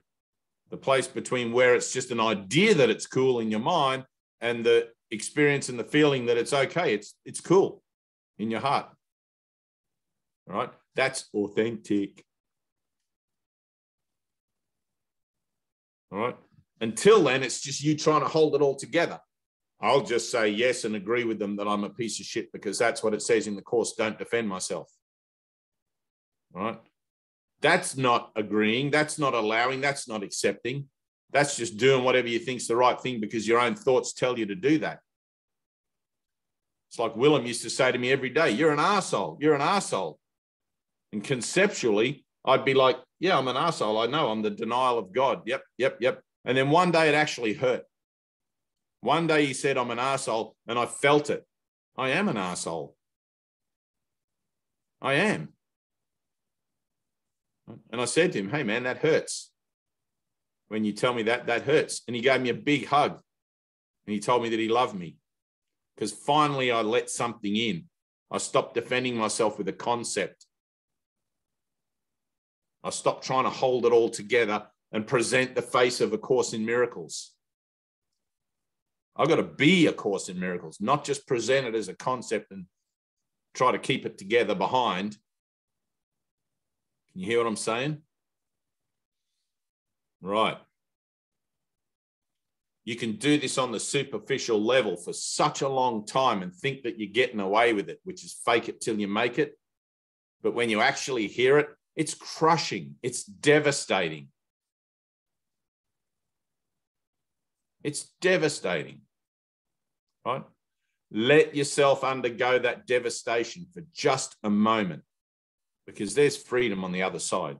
The place between where it's just an idea that it's cool in your mind and the experience and the feeling that it's okay, it's cool in your heart. All right? That's authentic. All right. Until then, it's just you trying to hold it all together. I'll just say yes and agree with them that I'm a piece of shit because that's what it says in the Course. Don't defend myself. All right. That's not agreeing. That's not allowing. That's not accepting. That's just doing whatever you think's the right thing because your own thoughts tell you to do that. It's like Willem used to say to me every day, you're an arsehole. You're an arsehole. And conceptually, I'd be like, yeah, I'm an arsehole. I know I'm the denial of God. Yep, yep, yep. And then one day it actually hurt. One day he said, I'm an arsehole, and I felt it. I am an arsehole. I am. And I said to him, hey, man, that hurts. When you tell me that, that hurts. And he gave me a big hug. And he told me that he loved me. Because finally I let something in. I stopped defending myself with a concept. I stopped trying to hold it all together and present the face of A Course in Miracles. I've got to be A Course in Miracles, not just present it as a concept and try to keep it together behind. Can you hear what I'm saying? Right. You can do this on the superficial level for such a long time and think that you're getting away with it, which is fake it till you make it. But when you actually hear it, It's crushing. It's devastating. It's devastating, right? Let yourself undergo that devastation for just a moment, because there's freedom on the other side.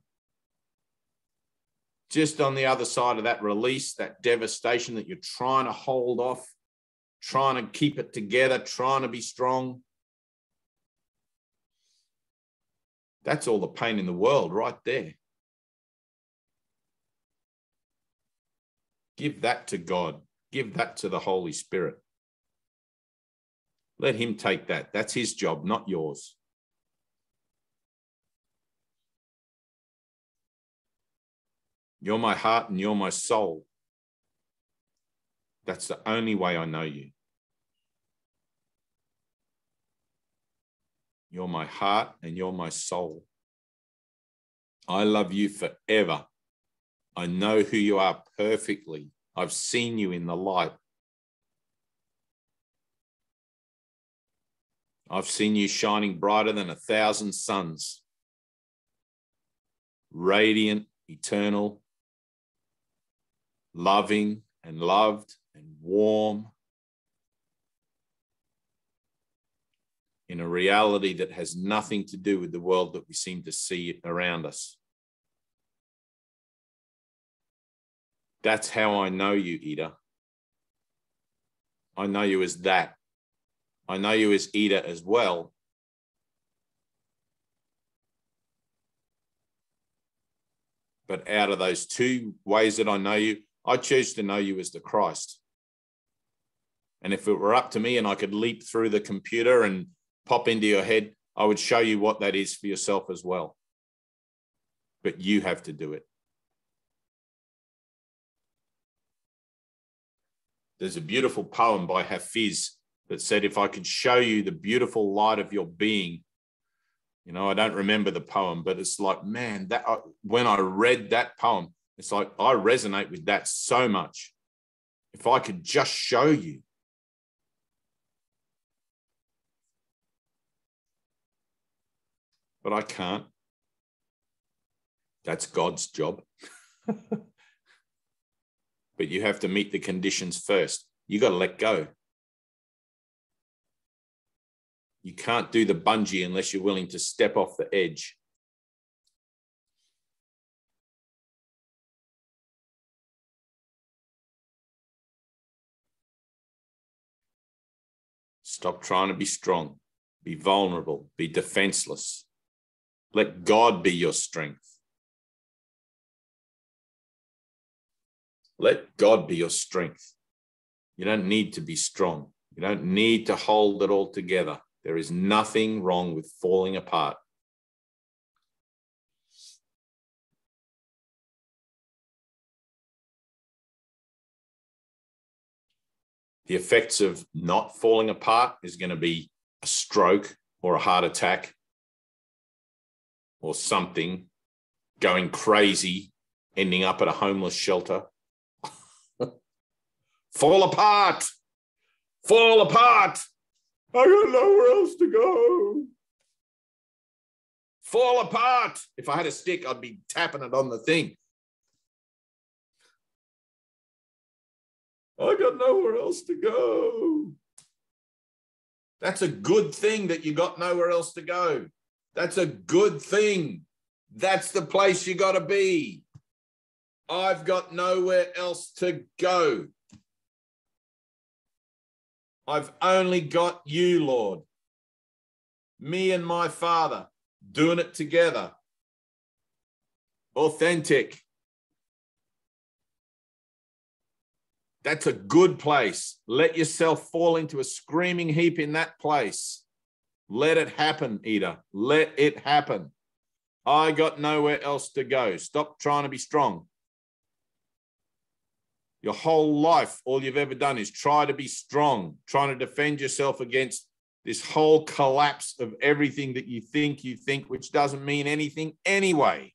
Just on the other side of that release, that devastation that you're trying to hold off, trying to keep it together, trying to be strong. That's all the pain in the world right there. Give that to God. Give that to the Holy Spirit. Let him take that. That's his job, not yours. You're my heart and you're my soul. That's the only way I know you. You're my heart and you're my soul. I love you forever. I know who you are perfectly. I've seen you in the light. I've seen you shining brighter than 1,000 suns. Radiant, eternal, loving and loved and warm, in a reality that has nothing to do with the world that we seem to see around us. That's how I know you, Ida. I know you as that. I know you as Ida as well. But out of those two ways that I know you, I choose to know you as the Christ. And if it were up to me and I could leap through the computer and pop into your head, I would show you what that is for yourself as well. But you have to do it. There's a beautiful poem by Hafiz that said, if I could show you the beautiful light of your being, you know, I don't remember the poem, but it's like, man, that when I read that poem, it's like I resonate with that so much. If I could just show you. But I can't. That's God's job. But you have to meet the conditions first. You got to let go. You can't do the bungee unless you're willing to step off the edge. Stop trying to be strong. Be vulnerable. Be defenseless. Let God be your strength. Let God be your strength. You don't need to be strong. You don't need to hold it all together. There is nothing wrong with falling apart. The effects of not falling apart is going to be a stroke or a heart attack or something, going crazy, ending up at a homeless shelter. Fall apart. Fall apart. I got nowhere else to go. Fall apart. If I had a stick, I'd be tapping it on the thing. I got nowhere else to go. That's a good thing that you got nowhere else to go. That's a good thing. That's the place you got to be. I've got nowhere else to go. I've only got you, Lord. Me and my Father doing it together. Authentic. That's a good place. Let yourself fall into a screaming heap in that place. Let it happen, Ida. Let it happen. I got nowhere else to go. Stop trying to be strong. Your whole life, all you've ever done is try to be strong, trying to defend yourself against this whole collapse of everything that you think, which doesn't mean anything anyway.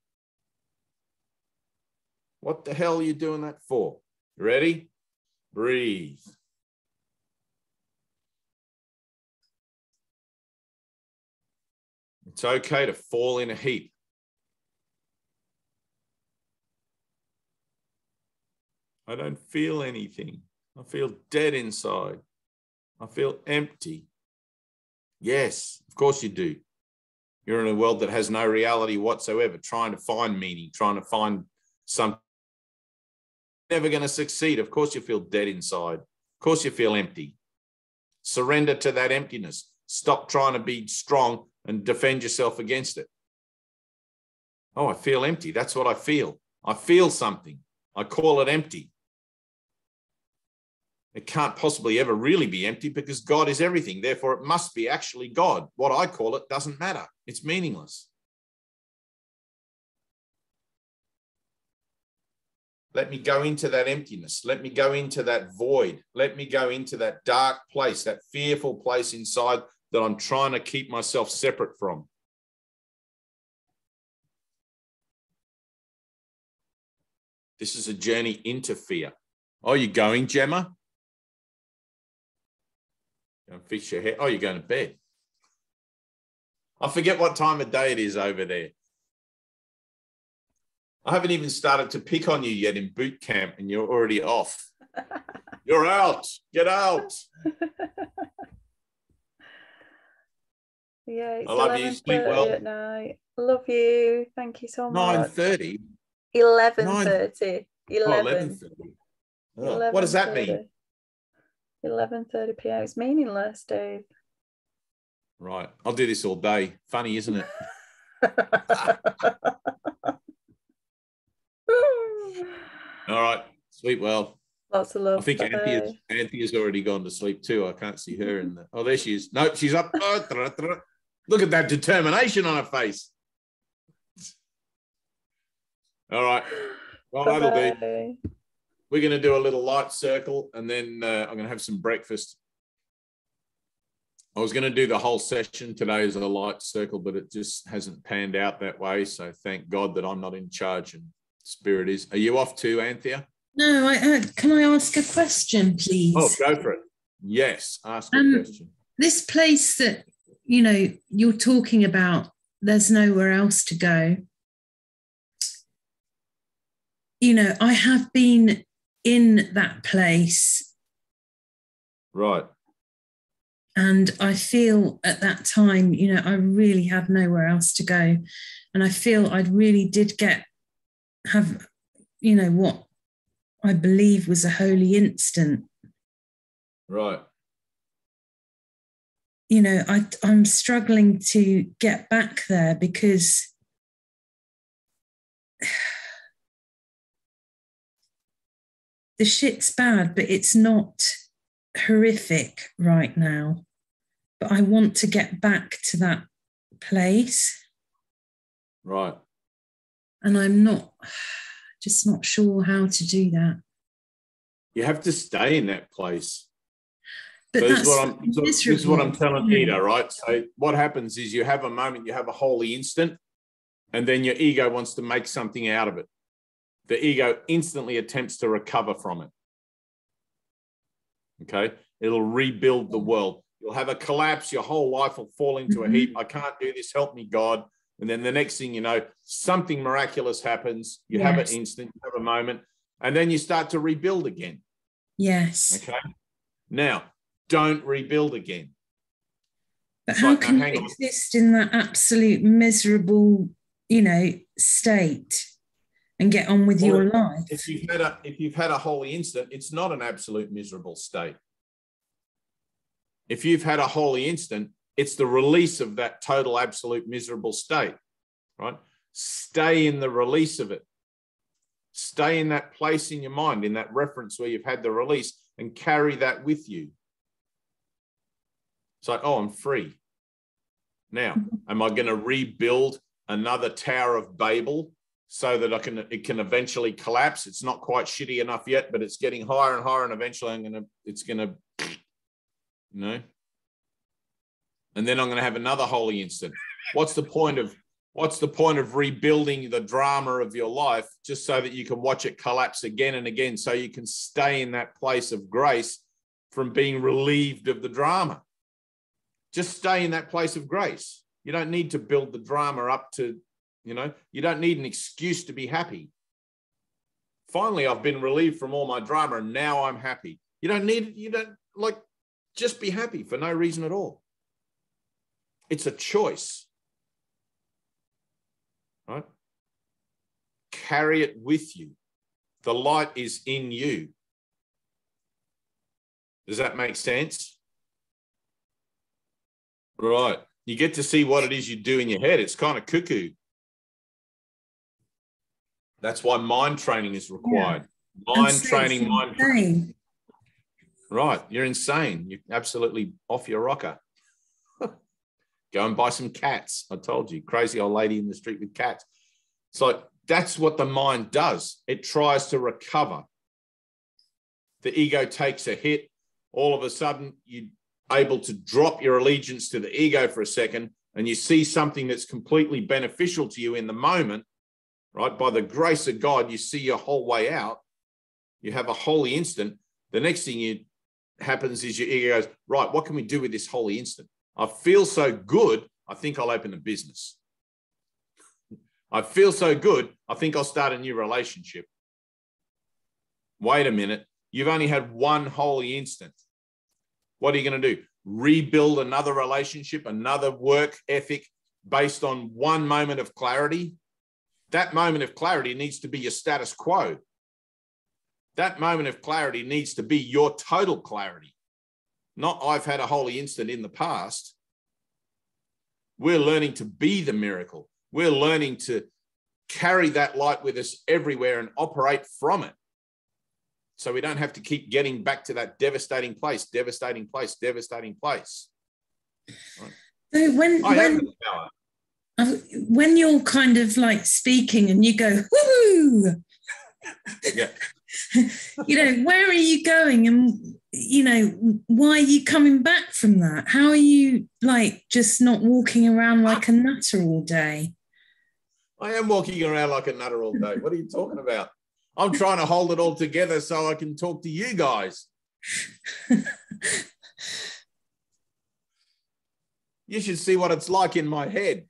What the hell are you doing that for? You ready? Breathe. It's okay to fall in a heap. I don't feel anything. I feel dead inside. I feel empty. Yes, of course you do. You're in a world that has no reality whatsoever, trying to find meaning, trying to find something. Never going to succeed. Of course you feel dead inside. Of course you feel empty. Surrender to that emptiness. Stop trying to be strong and defend yourself against it. Oh, I feel empty. That's what I feel. I feel something. I call it empty. It can't possibly ever really be empty because God is everything. Therefore, it must be actually God. What I call it doesn't matter. It's meaningless. Let me go into that emptiness. Let me go into that void. Let me go into that dark place, that fearful place inside that I'm trying to keep myself separate from. This is a journey into fear. Oh, you going, Gemma? Go and fix your hair. Oh, you're going to bed. I forget what time of day it is over there. I haven't even started to pick on you yet in boot camp and you're already off. You're out. Get out. Yeah, it's I love you. Sleep well. At night. Love you. Thank you so much. 9:30? 11:30. 11:30. Oh, what does that mean? 11:30 p.m. It's meaningless, Dave. Right. I'll do this all day. Funny, isn't it? All right. Sleep well. Lots of love. I think Anthea's already gone to sleep too. I can't see her in the... Oh, there she is. Nope, she's up. Look at that determination on her face. All right. Well, bye-bye. That'll do. We're going to do a little light circle and then I'm going to have some breakfast. I was going to do the whole session today as a light circle, but it just hasn't panned out that way. So thank God that I'm not in charge and Spirit is. Are you off too, Anthea? No, can I ask a question, please? Oh, go for it. Yes, ask a question. This place that, you know, you're talking about, there's nowhere else to go. You know, I have been in that place. Right. And I feel at that time, you know, I really had nowhere else to go. And I feel I really did have, you know, what I believe was a holy instant. Right. You know, I'm struggling to get back there because... The shit's bad, but it's not horrific right now. But I want to get back to that place. Right. And I'm just not sure how to do that. You have to stay in that place. But so this is what I'm telling Peter, right? So what happens is you have a moment, you have a holy instant, and then your ego wants to make something out of it. The ego instantly attempts to recover from it. Okay? It'll rebuild the world. You'll have a collapse. Your whole life will fall into a heap. I can't do this. Help me, God. And then the next thing you know, something miraculous happens. You have an instant, you have a moment, and then you start to rebuild again. Yes. Okay? Now, don't rebuild again. But how can you exist in that absolute miserable, you know, state? And get on with your life. If you've had a holy instant, it's not an absolute miserable state. If you've had a holy instant, it's the release of that total absolute miserable state, right? Stay in the release of it. Stay in that place in your mind, in that reference where you've had the release, and carry that with you. It's like, oh, I'm free. Now, am I going to rebuild another Tower of Babel? So that it can eventually collapse. It's not quite shitty enough yet, but it's getting higher and higher, and eventually it's gonna, you know. And then I'm gonna have another holy instant. What's the point of rebuilding the drama of your life just so that you can watch it collapse again and again, so you can stay in that place of grace from being relieved of the drama? Just stay in that place of grace. You don't need to build the drama up to. You know, you don't need an excuse to be happy. finally I've been relieved from all my drama and now I'm happy. You don't need it. You don't, like, just be happy for no reason at all. It's a choice, right? Carry it with you. The light is in you. Does that make sense? Right. You get to see what it is you do in your head. It's kind of cuckoo. That's why mind training is required. Yeah. Mind training. Right. You're insane. You're absolutely off your rocker. Go and buy some cats. I told you. Crazy old lady in the street with cats. It's like, that's what the mind does. It tries to recover. The ego takes a hit. All of a sudden, you're able to drop your allegiance to the ego for a second, and you see something that's completely beneficial to you in the moment, right? By the grace of God, you see your whole way out. You have a holy instant. The next thing happens is your ego goes, right, what can we do with this holy instant? I feel so good, I think I'll open a business. I feel so good, I think I'll start a new relationship. Wait a minute. You've only had one holy instant. What are you going to do? Rebuild another relationship, another work ethic based on one moment of clarity? That moment of clarity needs to be your status quo. That moment of clarity needs to be your total clarity. Not I've had a holy instant in the past. We're learning to be the miracle. We're learning to carry that light with us everywhere and operate from it. So we don't have to keep getting back to that devastating place. Right. So when you're kind of like speaking and you go, woo, yeah. You know, where are you going? And, you know, why are you coming back from that? How are you, like, just not walking around like a nutter all day? I am walking around like a nutter all day. What are you talking about? I'm trying to hold it all together so I can talk to you guys. You should see what it's like in my head.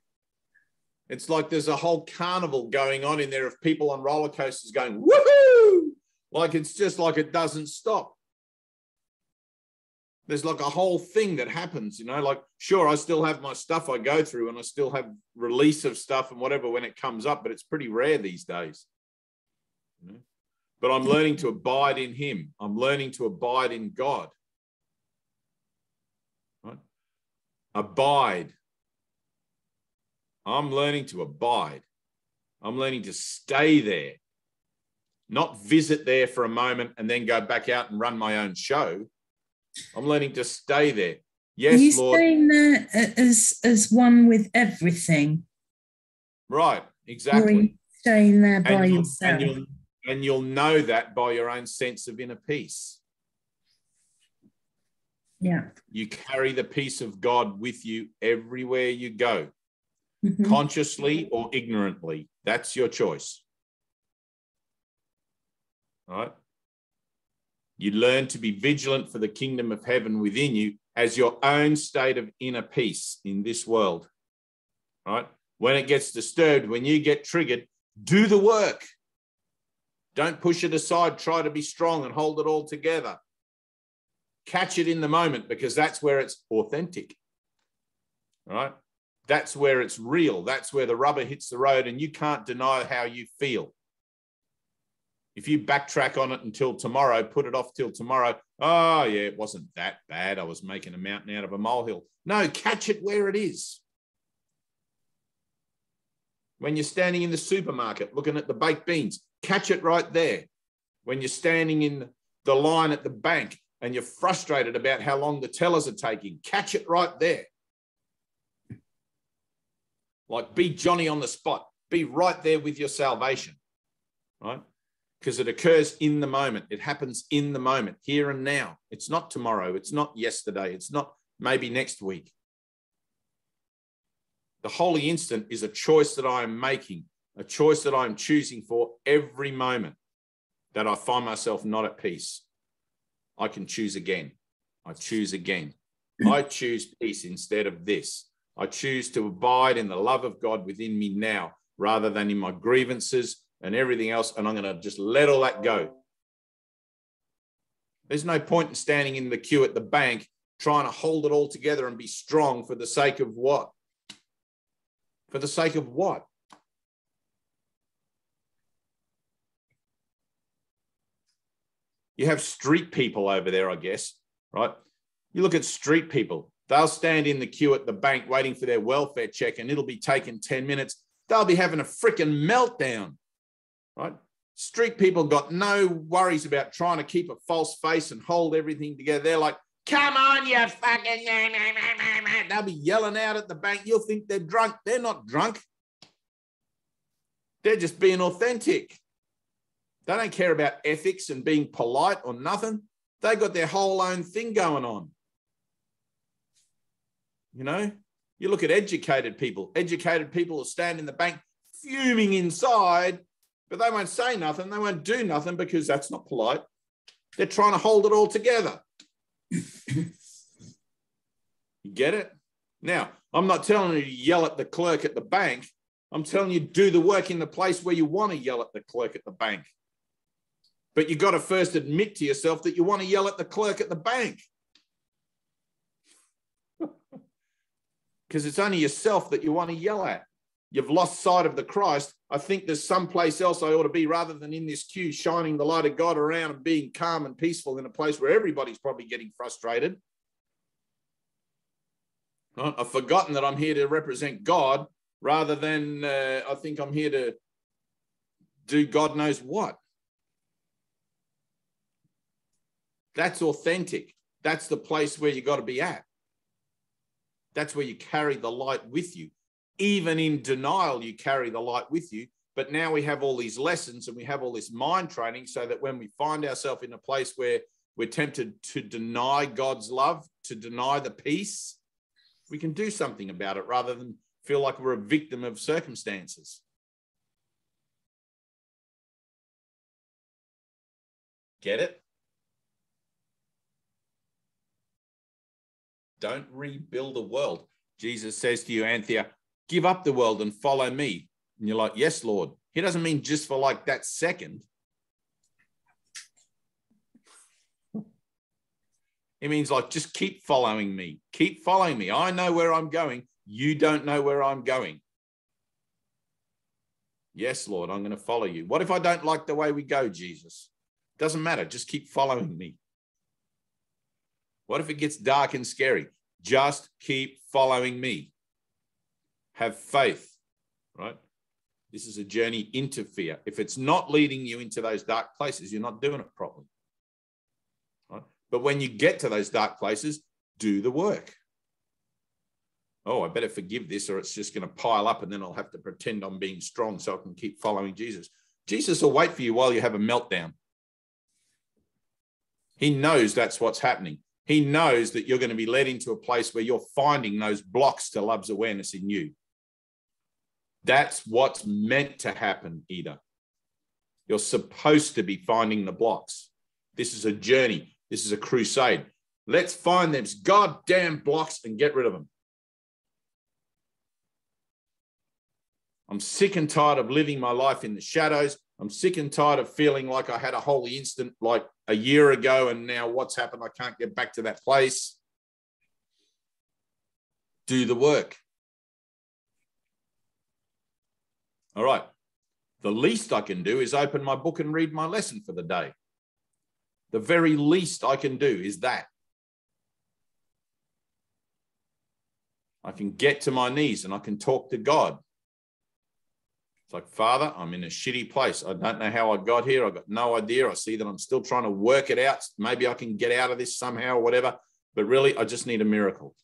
It's like there's a whole carnival going on in there of people on roller coasters going, woohoo! Like, it's just like it doesn't stop. There's like a whole thing that happens, you know, like, sure, I still have my stuff I go through and I still have release of stuff and whatever when it comes up, but it's pretty rare these days. But I'm learning to abide in him. I'm learning to abide in God. Right? Abide. I'm learning to abide. I'm learning to stay there, not visit there for a moment and then go back out and run my own show. I'm learning to stay there. Yes, Lord. Are you staying there as one with everything? Right, exactly. Or are you staying there by yourself? And you'll know that by your own sense of inner peace. Yeah. You carry the peace of God with you everywhere you go, consciously or ignorantly. That's your choice. All right? You learn to be vigilant for the kingdom of heaven within you as your own state of inner peace in this world. All right? When it gets disturbed, when you get triggered, do the work. Don't push it aside. Try to be strong and hold it all together. Catch it in the moment, because that's where it's authentic. All right? That's where it's real. That's where the rubber hits the road and you can't deny how you feel. If you backtrack on it until tomorrow, put it off till tomorrow, oh, yeah, it wasn't that bad. I was making a mountain out of a molehill. No, catch it where it is. When you're standing in the supermarket looking at the baked beans, catch it right there. When you're standing in the line at the bank and you're frustrated about how long the tellers are taking, catch it right there. Like, be Johnny on the spot. Be right there with your salvation, right? Because it occurs in the moment. It happens in the moment, here and now. It's not tomorrow. It's not yesterday. It's not maybe next week. The holy instant is a choice that I am making, a choice that I'm choosing for every moment that I find myself not at peace. I can choose again. I choose again. I choose peace instead of this. I choose to abide in the love of God within me now rather than in my grievances, and everything else, and I'm going to just let all that go. There's no point in standing in the queue at the bank trying to hold it all together and be strong for the sake of what? For the sake of what? You have street people over there, I guess, right? You look at street people. They'll stand in the queue at the bank waiting for their welfare check, and it'll be taking 10 minutes. They'll be having a freaking meltdown, right? Street people got no worries about trying to keep a false face and hold everything together. They're like, come on, you fucking... They'll be yelling out at the bank. You'll think they're drunk. They're not drunk. They're just being authentic. They don't care about ethics and being polite or nothing. They got their whole own thing going on. You know, you look at educated people. Educated people will stand in the bank fuming inside, but they won't say nothing. They won't do nothing because that's not polite. They're trying to hold it all together. You get it? Now, I'm not telling you to yell at the clerk at the bank. I'm telling you, do the work in the place where you want to yell at the clerk at the bank. But you've got to first admit to yourself that you want to yell at the clerk at the bank. Because it's only yourself that you want to yell at. You've lost sight of the Christ. I think there's someplace else I ought to be rather than in this queue, shining the light of God around and being calm and peaceful in a place where everybody's probably getting frustrated. I've forgotten that I'm here to represent God rather than I think I'm here to do God knows what. That's authentic. That's the place where you got to be at. That's where you carry the light with you. Even in denial, you carry the light with you. But now we have all these lessons and we have all this mind training so that when we find ourselves in a place where we're tempted to deny God's love, to deny the peace, we can do something about it rather than feel like we're a victim of circumstances. Get it? Don't rebuild the world. Jesus says to you, Anthea, give up the world and follow me. And you're like, yes, Lord. He doesn't mean just for like that second. It means like, just keep following me. Keep following me. I know where I'm going. You don't know where I'm going. Yes, Lord, I'm going to follow you. What if I don't like the way we go, Jesus? Doesn't matter. Just keep following me. What if it gets dark and scary? Just keep following me. Have faith, right? This is a journey into fear. If it's not leading you into those dark places, you're not doing it properly. Right? But when you get to those dark places, do the work. Oh, I better forgive this or it's just going to pile up and then I'll have to pretend I'm being strong so I can keep following Jesus. Jesus will wait for you while you have a meltdown. He knows that's what's happening. He knows that you're going to be led into a place where you're finding those blocks to love's awareness in you. That's what's meant to happen, Ida. You're supposed to be finding the blocks. This is a journey. This is a crusade. Let's find those goddamn blocks and get rid of them. I'm sick and tired of living my life in the shadows. I'm sick and tired of feeling like I had a holy instant like a year ago and now what's happened? I can't get back to that place. Do the work. All right. The least I can do is open my book and read my lesson for the day. The very least I can do is that. I can get to my knees and I can talk to God. It's like, Father, I'm in a shitty place. I don't know how I got here. I got no idea. I see that I'm still trying to work it out. Maybe I can get out of this somehow or whatever. But really, I just need a miracle.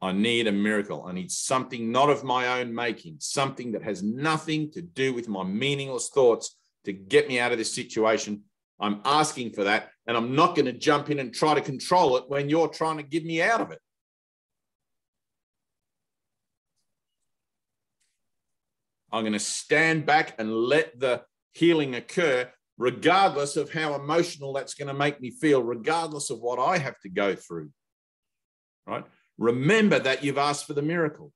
I need a miracle. I need something not of my own making, something that has nothing to do with my meaningless thoughts to get me out of this situation. I'm asking for that, and I'm not going to jump in and try to control it when you're trying to get me out of it. I'm going to stand back and let the healing occur, regardless of how emotional that's going to make me feel, regardless of what I have to go through, right? Remember that you've asked for the miracle.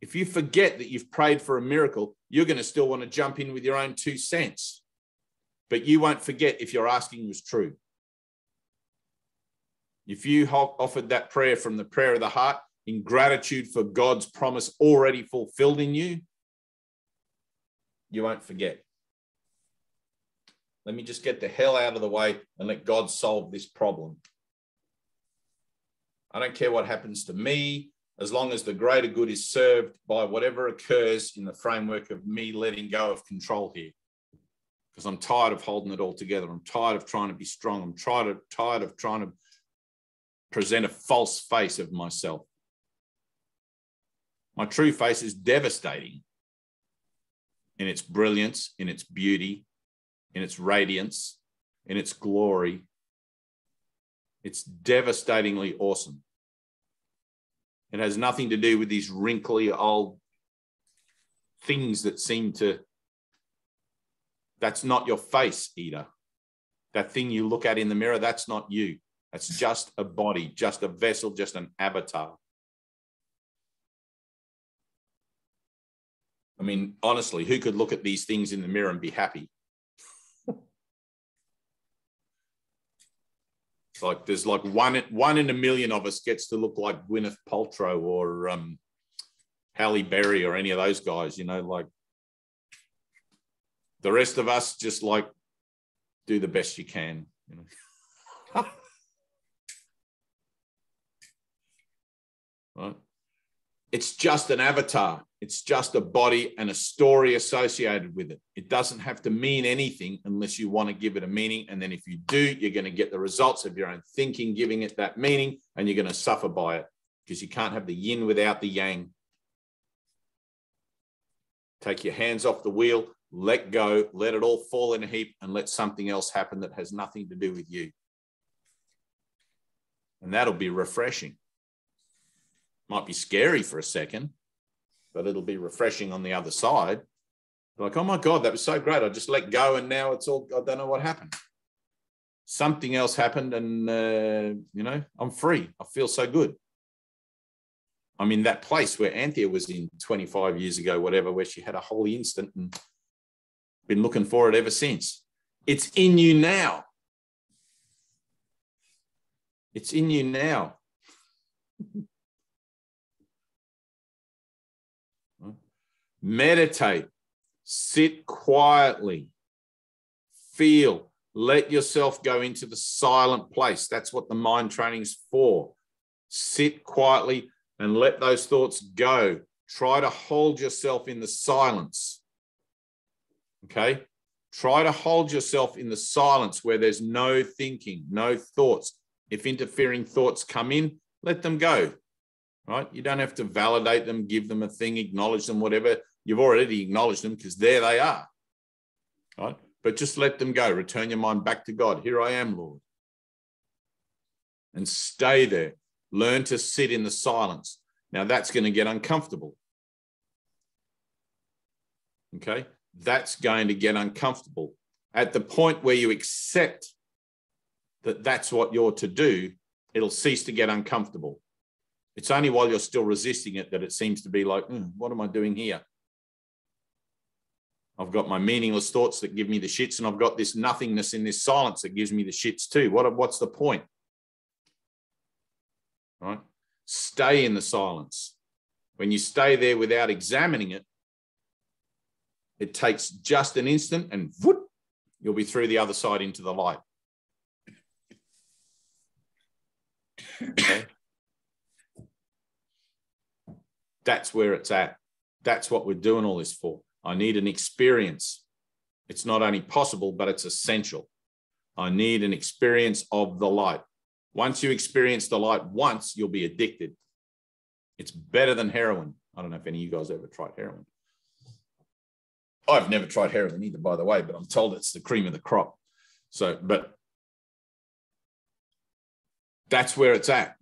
If you forget that you've prayed for a miracle, you're going to still want to jump in with your own 2 cents. But you won't forget if your asking was true. If you offered that prayer from the prayer of the heart in gratitude for God's promise already fulfilled in you, you won't forget. Let me just get the hell out of the way and let God solve this problem. I don't care what happens to me, as long as the greater good is served by whatever occurs in the framework of me letting go of control here. Because I'm tired of holding it all together. I'm tired of trying to be strong. I'm tired of trying to present a false face of myself. My true face is devastating in its brilliance, in its beauty, in its radiance, in its glory. It's devastatingly awesome. It has nothing to do with these wrinkly old things that seem to... That's not your face, Ida. That thing you look at in the mirror, that's not you. That's just a body, just a vessel, just an avatar. I mean, honestly, who could look at these things in the mirror and be happy? It's like there's like one in a million of us gets to look like Gwyneth Paltrow or Halle Berry or any of those guys, you know, like the rest of us just like do the best you can, you know. Right? It's just an avatar. It's just a body and a story associated with it. It doesn't have to mean anything unless you want to give it a meaning. And then if you do, you're going to get the results of your own thinking, giving it that meaning, and you're going to suffer by it because you can't have the yin without the yang. Take your hands off the wheel, let go, let it all fall in a heap, and let something else happen that has nothing to do with you. And that'll be refreshing. Might be scary for a second, but it'll be refreshing on the other side. Like, oh my God, that was so great. I just let go and now it's all, I don't know what happened. Something else happened and, you know, I'm free. I feel so good. I'm in that place where Anthea was in 25 years ago, whatever, where she had a holy instant and been looking for it ever since. It's in you now. It's in you now. Meditate, sit quietly, feel, let yourself go into the silent place. That's what the mind training's for. Sit quietly and let those thoughts go. Try to hold yourself in the silence, okay? Try to hold yourself in the silence where there's no thinking, no thoughts. If interfering thoughts come in, let them go, right? You don't have to validate them, give them a thing, acknowledge them, whatever. You've already acknowledged them because there they are, right? But just let them go. Return your mind back to God. Here I am, Lord. And stay there. Learn to sit in the silence. Now, that's going to get uncomfortable. Okay? That's going to get uncomfortable. At the point where you accept that that's what you're to do, it'll cease to get uncomfortable. It's only while you're still resisting it that it seems to be like, what am I doing here? I've got my meaningless thoughts that give me the shits, and I've got this nothingness in this silence that gives me the shits too. What's the point? Right? Stay in the silence. When you stay there without examining it, it takes just an instant and whoop, you'll be through the other side into the light. Okay? That's where it's at. That's what we're doing all this for. I need an experience. It's not only possible, but it's essential. I need an experience of the light. Once you experience the light once, you'll be addicted. It's better than heroin. I don't know if any of you guys ever tried heroin. I've never tried heroin either, by the way, but I'm told it's the cream of the crop. So, but that's where it's at.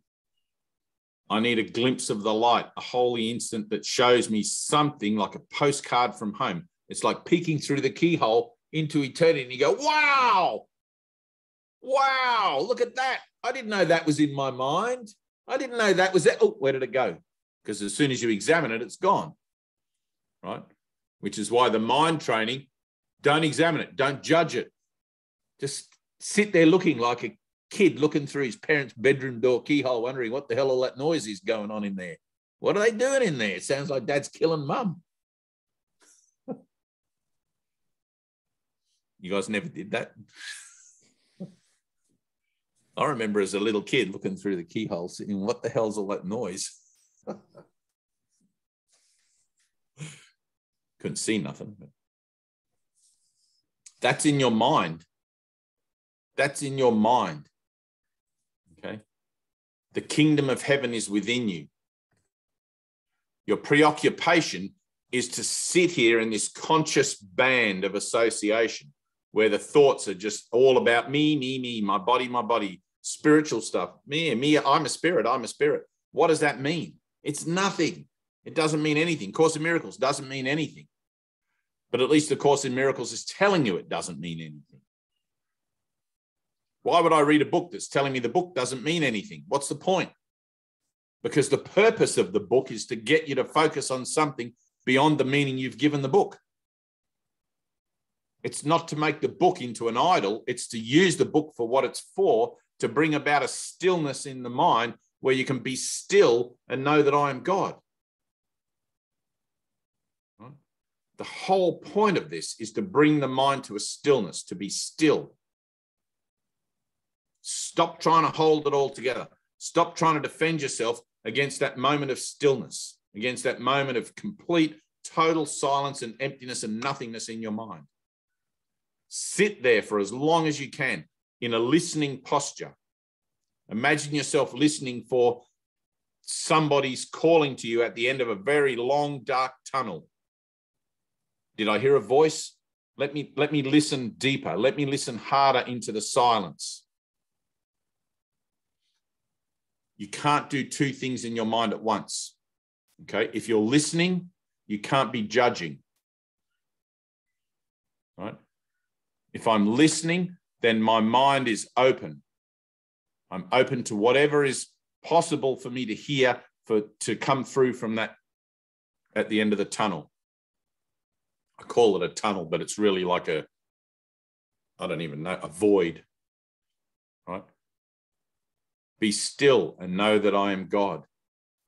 I need a glimpse of the light, a holy instant that shows me something like a postcard from home. It's like peeking through the keyhole into eternity and you go, wow, wow, look at that. I didn't know that was in my mind. I didn't know that was there. Oh, where did it go? because as soon as you examine it, it's gone, right? Which is why the mind training, don't examine it, don't judge it. Just sit there looking like a kid looking through his parents' bedroom door keyhole, wondering what the hell all that noise is going on in there. What are they doing in there? It sounds like dad's killing mum. You guys never did that? I remember as a little kid looking through the keyhole, saying, what the hell's all that noise? Couldn't see nothing. That's in your mind. That's in your mind. Okay. The kingdom of heaven is within you. Your preoccupation is to sit here in this conscious band of association where the thoughts are just all about me, me, me, my body, spiritual stuff. Me, me, I'm a spirit, I'm a spirit. What does that mean? It's nothing. It doesn't mean anything. Course in Miracles doesn't mean anything. But at least the Course in Miracles is telling you it doesn't mean anything. Why would I read a book that's telling me the book doesn't mean anything? What's the point? Because the purpose of the book is to get you to focus on something beyond the meaning you've given the book. It's not to make the book into an idol. It's to use the book for what it's for, to bring about a stillness in the mind where you can be still and know that I am God. Right? The whole point of this is to bring the mind to a stillness, to be still. Stop trying to hold it all together. Stop trying to defend yourself against that moment of stillness, against that moment of complete, total silence and emptiness and nothingness in your mind. Sit there for as long as you can in a listening posture. Imagine yourself listening for somebody's calling to you at the end of a very long, dark tunnel. Did I hear a voice? Let me listen deeper. Let me listen harder into the silence. You can't do two things in your mind at once. Okay, if you're listening, you can't be judging. Right? If I'm listening, then my mind is open. I'm open to whatever is possible for me to hear, to come through from that at the end of the tunnel. I call it a tunnel, but it's really like a, I don't even know, a void. Right? Be still and know that I am God.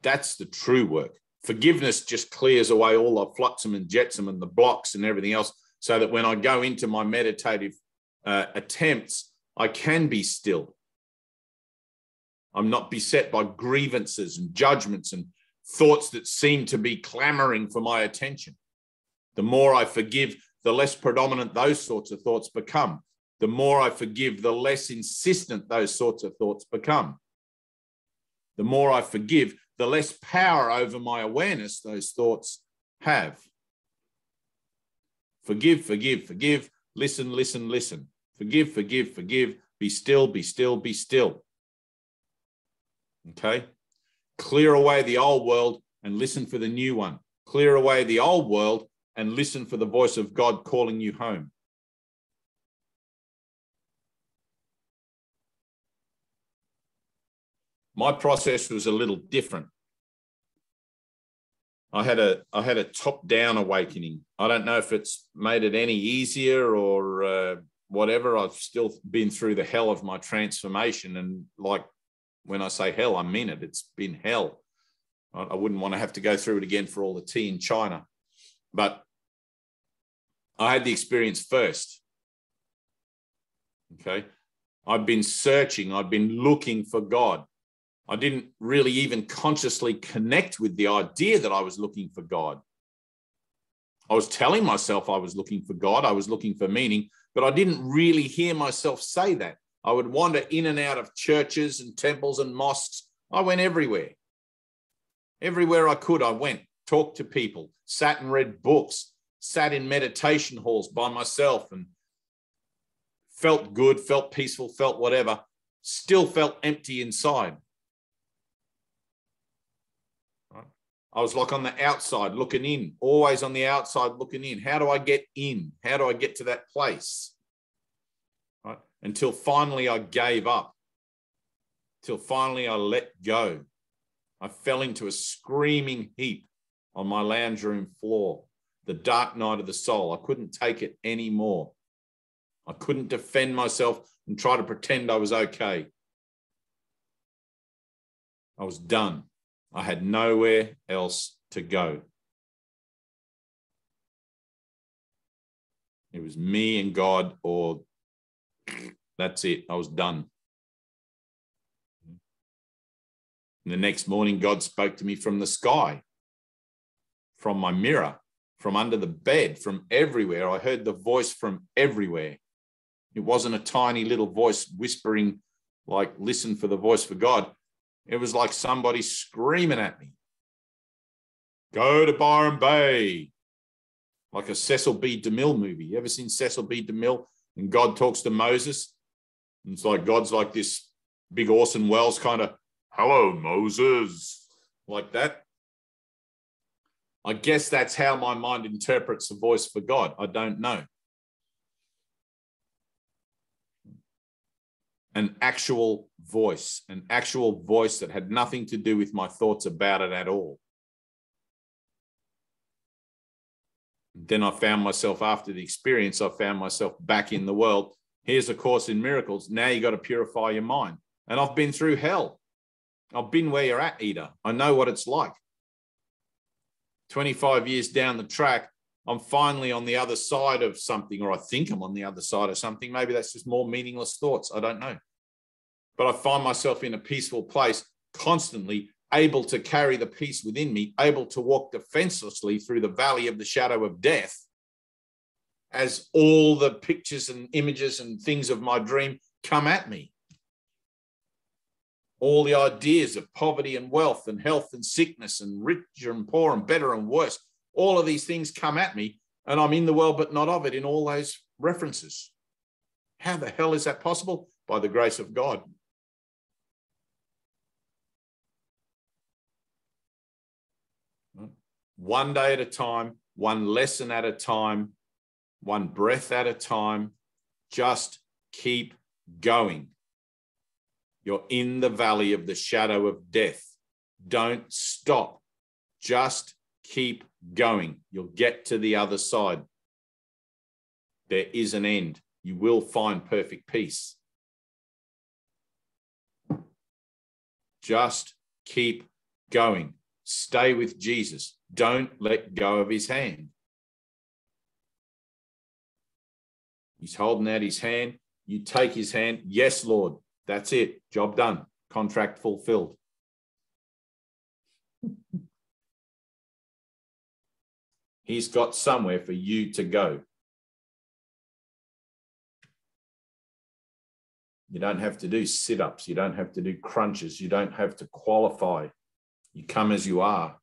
That's the true work. Forgiveness just clears away all the flotsam and jetsam and the blocks and everything else, so that when I go into my meditative attempts, I can be still. I'm not beset by grievances and judgments and thoughts that seem to be clamoring for my attention. The more I forgive, the less predominant those sorts of thoughts become. The more I forgive, the less insistent those sorts of thoughts become. The more I forgive, the less power over my awareness those thoughts have. Forgive, forgive, forgive. Listen, listen, listen. Forgive, forgive, forgive. Be still, be still, be still. Okay? Clear away the old world and listen for the new one. Clear away the old world and listen for the voice of God calling you home. My process was a little different. I had a top-down awakening. I don't know if it's made it any easier or whatever. I've still been through the hell of my transformation. And like when I say hell, I mean it. It's been hell. I wouldn't want to have to go through it again for all the tea in China. But I had the experience first. Okay. I've been searching. I've been looking for God. I didn't really even consciously connect with the idea that I was looking for God. I was telling myself I was looking for God. I was looking for meaning, but I didn't really hear myself say that. I would wander in and out of churches and temples and mosques. I went everywhere. Everywhere I could, I went, talked to people, sat and read books, sat in meditation halls by myself and felt good, felt peaceful, felt whatever, still felt empty inside. I was like on the outside looking in, always on the outside looking in. How do I get in? How do I get to that place? Right? Until finally I gave up. Till finally I let go. I fell into a screaming heap on my lounge room floor, the dark night of the soul. I couldn't take it anymore. I couldn't defend myself and try to pretend I was okay. I was done. I had nowhere else to go. It was me and God, or that's it. I was done. And the next morning, God spoke to me from the sky, from my mirror, from under the bed, from everywhere. I heard the voice from everywhere. It wasn't a tiny little voice whispering, like, listen for the voice for God. It was like somebody screaming at me. Go to Byron Bay. Like a Cecil B. DeMille movie. You ever seen Cecil B. DeMille? And God talks to Moses. And it's like God's like this big Orson Welles kind of, hello, Moses, like that. I guess that's how my mind interprets the voice for God. I don't know. An actual voice that had nothing to do with my thoughts about it at all. Then I found myself, after the experience, I found myself back in the world. Here's A Course in Miracles. Now you got to purify your mind. And I've been through hell. I've been where you're at, Ida. I know what it's like. 25 years down the track, I'm finally on the other side of something, or I think I'm on the other side of something. Maybe that's just more meaningless thoughts. I don't know. But I find myself in a peaceful place, constantly able to carry the peace within me, able to walk defenselessly through the valley of the shadow of death, as all the pictures and images and things of my dream come at me. All the ideas of poverty and wealth and health and sickness and richer and poor and better and worse, all of these things come at me, and I'm in the world but not of it in all those references. How the hell is that possible? By the grace of God. One day at a time, one lesson at a time, one breath at a time. Just keep going. You're in the valley of the shadow of death. Don't stop. Just keep going. You'll get to the other side. There is an end. You will find perfect peace. Just keep going. Stay with Jesus. Don't let go of his hand. He's holding out his hand. You take his hand. Yes, Lord. That's it. Job done. Contract fulfilled. He's got somewhere for you to go. You don't have to do sit-ups. You don't have to do crunches. You don't have to qualify. You come as you are.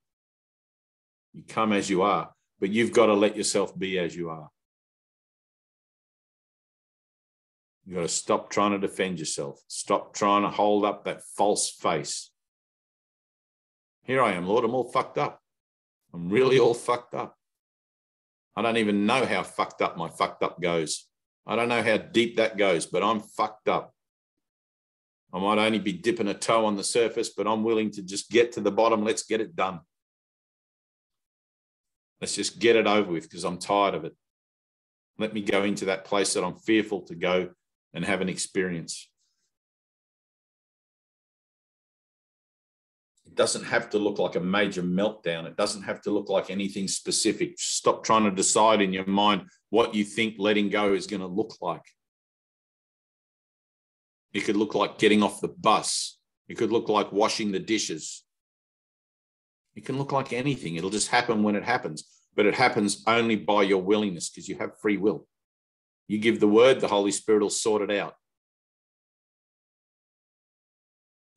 You come as you are, but you've got to let yourself be as you are. You've got to stop trying to defend yourself. Stop trying to hold up that false face. Here I am, Lord, I'm all fucked up. I'm really all fucked up. I don't even know how fucked up my fucked up goes. I don't know how deep that goes, but I'm fucked up. I might only be dipping a toe on the surface, but I'm willing to just get to the bottom. Let's get it done. Let's just get it over with because I'm tired of it. Let me go into that place that I'm fearful to go and have an experience. It doesn't have to look like a major meltdown. It doesn't have to look like anything specific. Stop trying to decide in your mind what you think letting go is going to look like. It could look like getting off the bus. It could look like washing the dishes. It can look like anything. It'll just happen when it happens. But it happens only by your willingness, because you have free will. You give the word, the Holy Spirit will sort it out.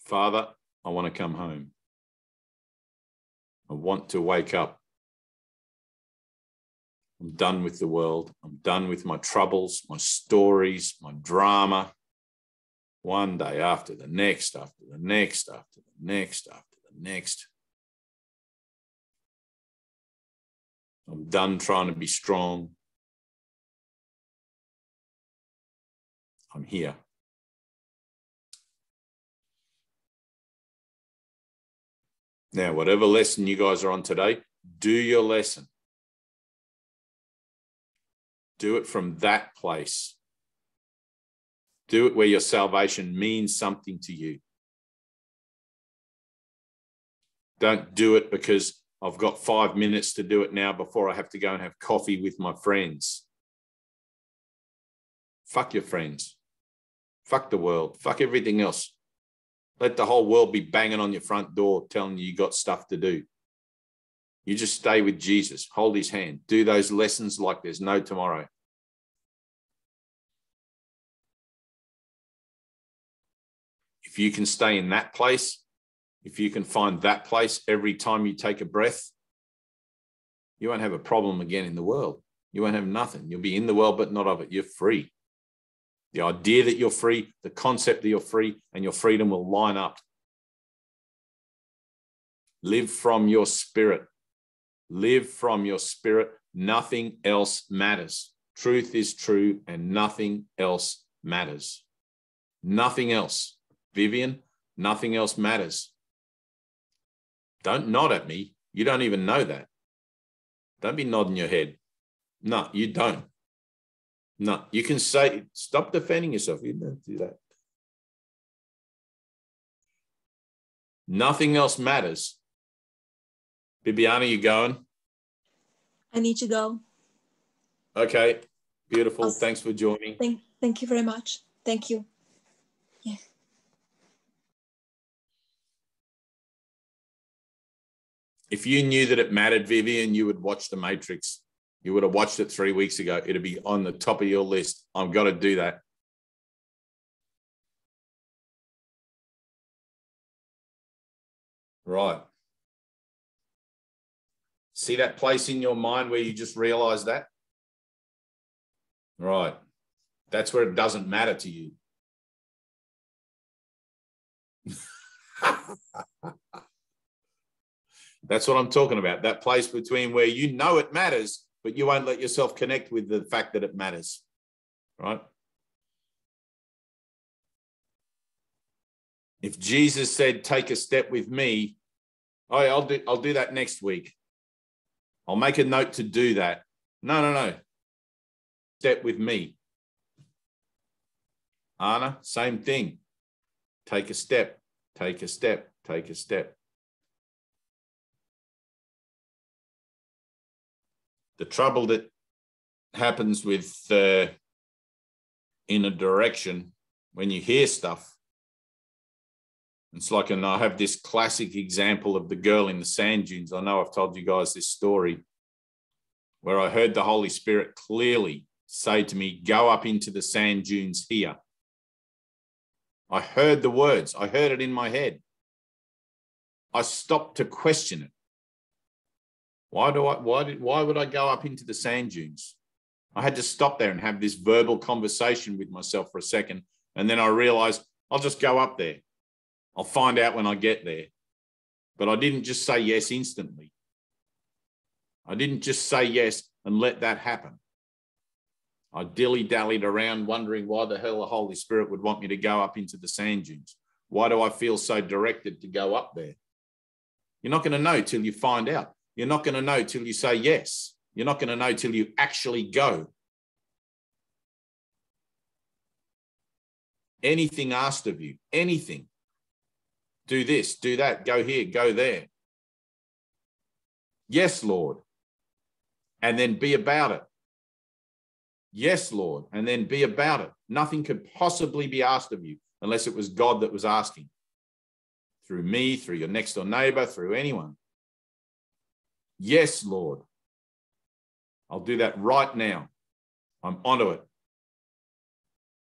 Father, I want to come home. I want to wake up. I'm done with the world. I'm done with my troubles, my stories, my drama. One day after the next, after the next, after the next, after the next. I'm done trying to be strong. I'm here. Now, whatever lesson you guys are on today, do your lesson. Do it from that place. Do it where your salvation means something to you. Don't do it because I've got 5 minutes to do it now before I have to go and have coffee with my friends. Fuck your friends. Fuck the world. Fuck everything else. Let the whole world be banging on your front door telling you got stuff to do. You just stay with Jesus. Hold his hand. Do those lessons like there's no tomorrow. If you can stay in that place, if you can find that place every time you take a breath, you won't have a problem again in the world. You won't have nothing. You'll be in the world, but not of it. You're free. The idea that you're free, the concept that you're free, and your freedom will line up. Live from your spirit. Live from your spirit. Nothing else matters. Truth is true, and nothing else matters. Nothing else. Vivian, nothing else matters. Don't nod at me. You don't even know that. Don't be nodding your head. No, you don't. No, you can say, stop defending yourself. You don't do that. Nothing else matters. Bibiana, you going? I need to go. Okay, beautiful. Awesome. Thanks for joining. Thank you very much. Thank you. Yeah. If you knew that it mattered, Vivian, you would watch The Matrix. You would have watched it 3 weeks ago. It'd be on the top of your list. I've got to do that. Right. See that place in your mind where you just realize that? Right. That's where it doesn't matter to you. That's what I'm talking about. That place between where you know it matters, but you won't let yourself connect with the fact that it matters, right? If Jesus said, take a step with me, oh, yeah, I'll do that next week. I'll make a note to do that. No. Step with me. Anna, same thing. Take a step, take a step, take a step. The trouble that happens with in a direction when you hear stuff, it's like, and I have this classic example of the girl in the sand dunes. I know I've told you guys this story where I heard the Holy Spirit clearly say to me, go up into the sand dunes here. I heard the words. I heard it in my head. I stopped to question it. Why would I go up into the sand dunes? I had to stop there and have this verbal conversation with myself for a second. And then I realized I'll just go up there. I'll find out when I get there. But I didn't just say yes instantly. I didn't just say yes and let that happen. I dilly-dallied around wondering why the hell the Holy Spirit would want me to go up into the sand dunes. Why do I feel so directed to go up there? You're not going to know till you find out. You're not going to know till you say yes. You're not going to know till you actually go. Anything asked of you, anything. Do this, do that, go here, go there. Yes, Lord. And then be about it. Yes, Lord. And then be about it. Nothing could possibly be asked of you unless it was God that was asking. Through me, through your next door neighbor, through anyone. Yes, Lord. I'll do that right now. I'm onto it.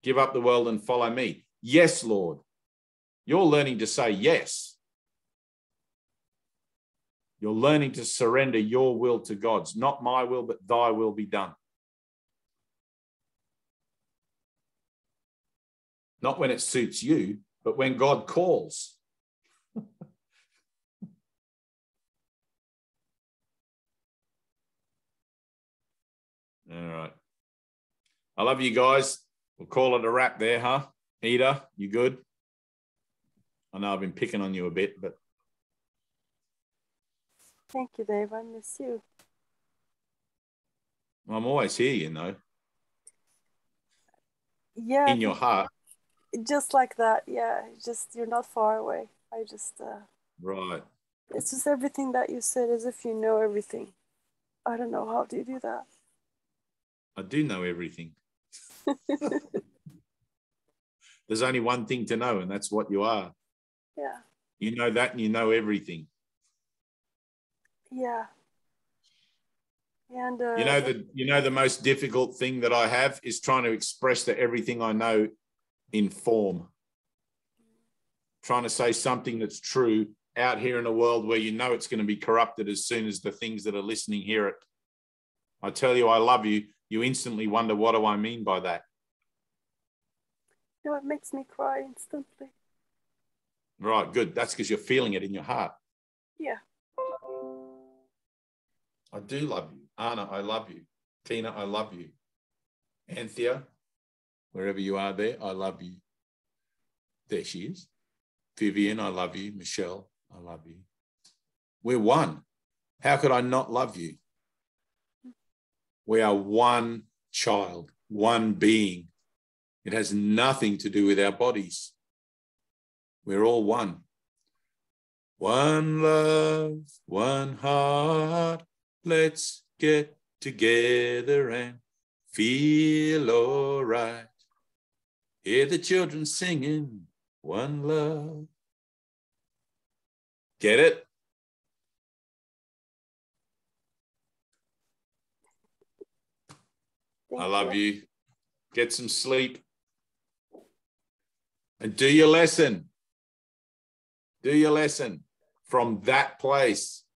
Give up the world and follow me. Yes, Lord. You're learning to say yes. You're learning to surrender your will to God's. Not my will, but thy will be done. Not when it suits you, but when God calls. All right. I love you guys. We'll call it a wrap there, huh? Ida, you good? I know I've been picking on you a bit, but Thank you, Dave. I miss you. Well, I'm always here, you know. Yeah. In your heart. Just like that, yeah. Just, you're not far away. I just... right. It's just everything that you said, as if you know everything. I don't know. How do you do that? I do know everything. There's only one thing to know, and that's what you are. Yeah. You know that, and you know everything. Yeah. And you know the most difficult thing that I have is trying to express that everything I know in form. Trying to say something that's true out here in a world where you know it's going to be corrupted as soon as the things that are listening hear it. I tell you, I love you. You instantly wonder, what do I mean by that? No, it makes me cry instantly. Right, good. That's because you're feeling it in your heart. Yeah. I do love you. Anna, I love you. Tina, I love you. Anthea, wherever you are there, I love you. There she is. Vivian, I love you. Michelle, I love you. We're one. How could I not love you? We are one child, one being. It has nothing to do with our bodies. We're all one. One love, one heart. Let's get together and feel all right. Hear the children singing, one love. Get it? I love you. Get some sleep. And do your lesson. Do your lesson from that place.